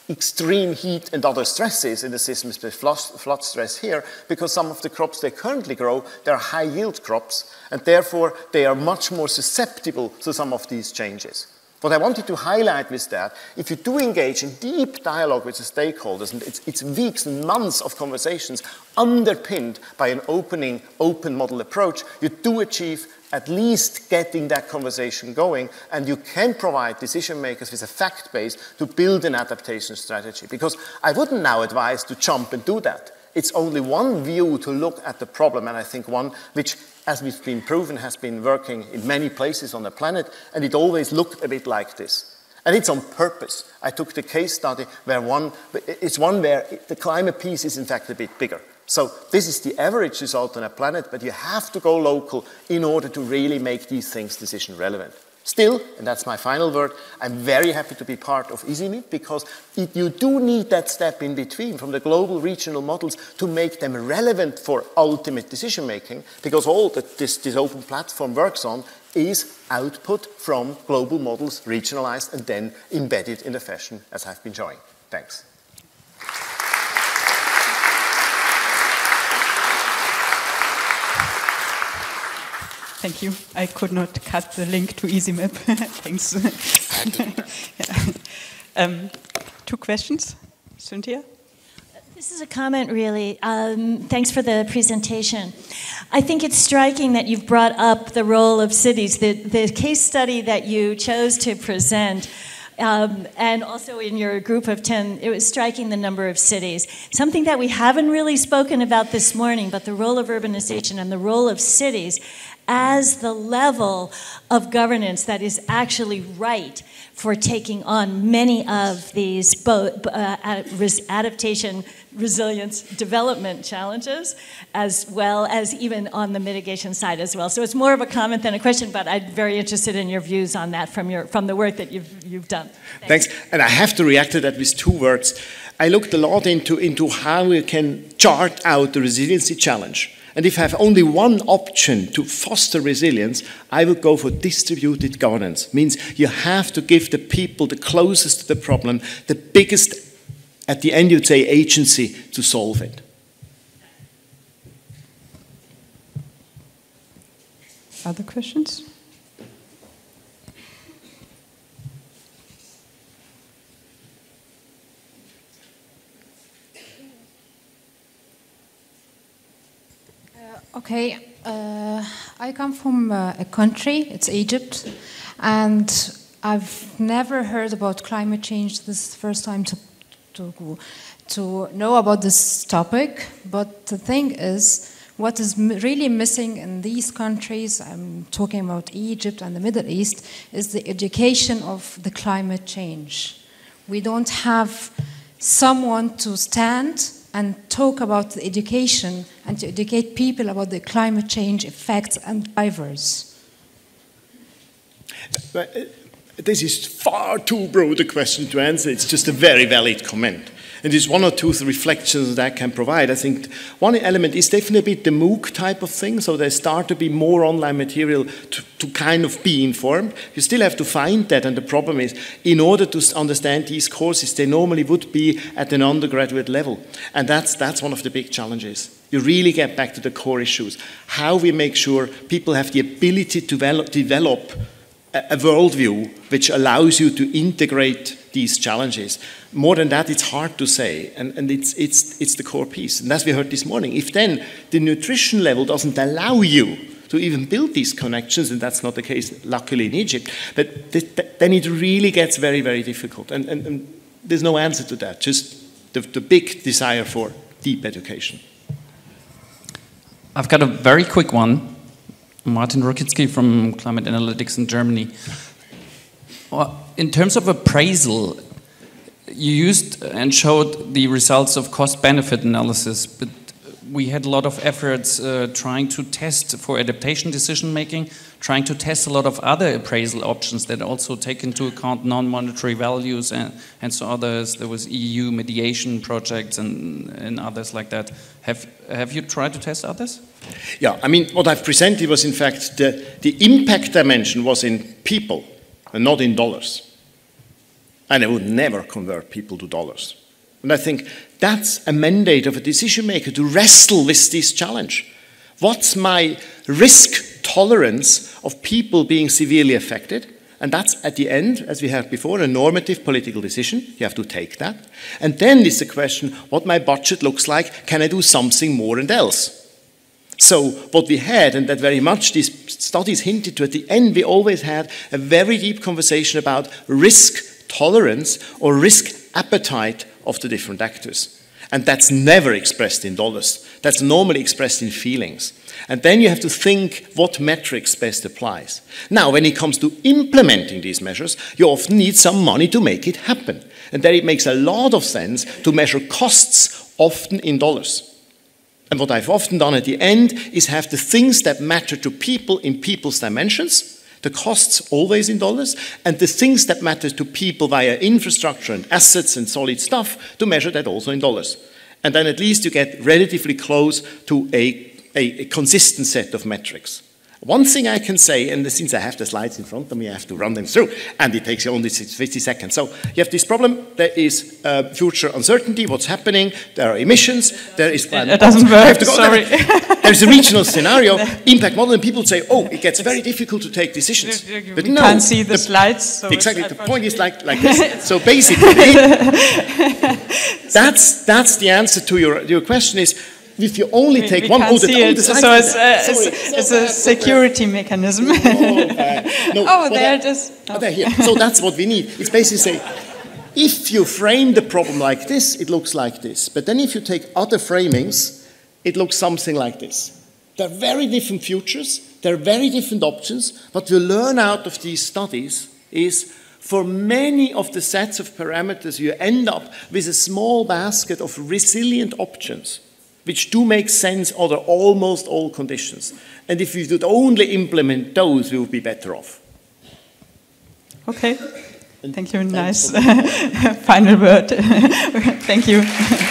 extreme heat and other stresses in the system, flood stress here, because some of the crops they currently grow, they're high yield crops and therefore they are much more susceptible to some of these changes. What I wanted to highlight with that, if you do engage in deep dialogue with the stakeholders, and it's, it's weeks and months of conversations underpinned by an opening, open model approach, you do achieve at least getting that conversation going, and you can provide decision makers with a fact base to build an adaptation strategy. Because I wouldn't now advise to jump and do that. It's only one view to look at the problem, and I think one which, as we've been proven, has been working in many places on the planet, and it always looked a bit like this. And it's on purpose. I took the case study where one, it's one where the climate piece is in fact a bit bigger. So this is the average result on a planet, but you have to go local in order to really make these things decision relevant. Still, and that's my final word, I'm very happy to be part of I S I M I P because it, you do need that step in between from the global regional models to make them relevant for ultimate decision making, because all that this, this open platform works on is output from global models, regionalized and then embedded in the fashion as I've been showing. Thanks. Thank you. I could not cut the link to EasyMap. Thanks. Yeah. um, two questions. Cynthia? This is a comment, really. Um, thanks for the presentation. I think it's striking that you've brought up the role of cities. The, the case study that you chose to present, um, and also in your group of ten, it was striking the number of cities. Something that we haven't really spoken about this morning, but the role of urbanization and the role of cities as the level of governance that is actually right for taking on many of these both uh, adaptation, resilience, development challenges, as well as even on the mitigation side as well. So it's more of a comment than a question, but I'm very interested in your views on that from your from the work that you've you've done. Thanks. Thanks. And I have to react to that with two words. I looked a lot into into how we can chart out the resiliency challenge. And if I have only one option to foster resilience, I would go for distributed governance. Means you have to give the people the closest to the problem, the biggest, at the end you'd say, agency to solve it. Other questions? Okay, uh, I come from uh, a country, it's Egypt, and I've never heard about climate change. This is the first time to, to, to know about this topic, but the thing is, what is m really missing in these countries, I'm talking about Egypt and the Middle East, is the education of the climate change. We don't have someone to stand and talk about the education and to educate people about the climate change effects and drivers. This is far too broad a question to answer. It's just a very valid comment. And there's one or two reflections that I can provide. I think one element is definitely the MOOC type of thing, so there start to be more online material to, to kind of be informed. You still have to find that, and the problem is, in order to understand these courses, they normally would be at an undergraduate level. And that's, that's one of the big challenges. You really get back to the core issues. How we make sure people have the ability to develop, develop a, a worldview which allows you to integrate these challenges. More than that, it's hard to say, and, and it's, it's, it's the core piece. And as we heard this morning, if then the nutrition level doesn't allow you to even build these connections, and that's not the case, luckily, in Egypt, but th th then it really gets very, very difficult. And, and, and there's no answer to that, just the, the big desire for deep education. I've got a very quick one. Martin Rukitzky from Climate Analytics in Germany. In terms of appraisal, you used and showed the results of cost-benefit analysis, but we had a lot of efforts uh, trying to test for adaptation decision-making, trying to test a lot of other appraisal options that also take into account non-monetary values and, and so others. There was E U mediation projects and, and others like that. Have, have you tried to test others? Yeah, I mean, what I've presented was, in fact, the, the impact dimension was in people and not in dollars. And I would never convert people to dollars. And I think that's a mandate of a decision maker to wrestle with this challenge. What's my risk tolerance of people being severely affected? And that's, at the end, as we had before, a normative political decision. You have to take that. And then it's the question, what my budget looks like, can I do something more and else? So what we had, and that very much these studies hinted to at the end, we always had a very deep conversation about risk tolerance or risk appetite of the different actors. And that's never expressed in dollars. That's normally expressed in feelings. And then you have to think what metrics best applies. Now, when it comes to implementing these measures, you often need some money to make it happen. And there it makes a lot of sense to measure costs, often in dollars. And what I've often done at the end is have the things that matter to people in people's dimensions, the costs always in dollars, and the things that matter to people via infrastructure and assets and solid stuff, to measure that also in dollars. And then at least you get relatively close to a, a, a consistent set of metrics. One thing I can say, and since I have the slides in front of me, I have to run them through, and it takes only fifty seconds. So you have this problem, there is uh, future uncertainty, what's happening, there are emissions, there is climate. It doesn't work, I have to go. Sorry. There's a regional scenario, impact model, and people say, oh, it gets very difficult to take decisions. You but no, can't see the, the slides. So exactly, the point is like, like this. So basically, that's, that's the answer to your, your question is, if you only we, take we one audit, it. Oh, so it's a, Sorry, it's, it's a security mechanism. oh, uh, no, oh there it is. Oh. They're here. So that's what we need. It's basically say, if you frame the problem like this, it looks like this. But then if you take other framings, it looks something like this. They're very different futures. They're very different options. What you learn out of these studies is, for many of the sets of parameters, you end up with a small basket of resilient options, which do make sense under almost all conditions. And if we would only implement those, we would be better off. Okay. Thank you. Nice final word. Thank you.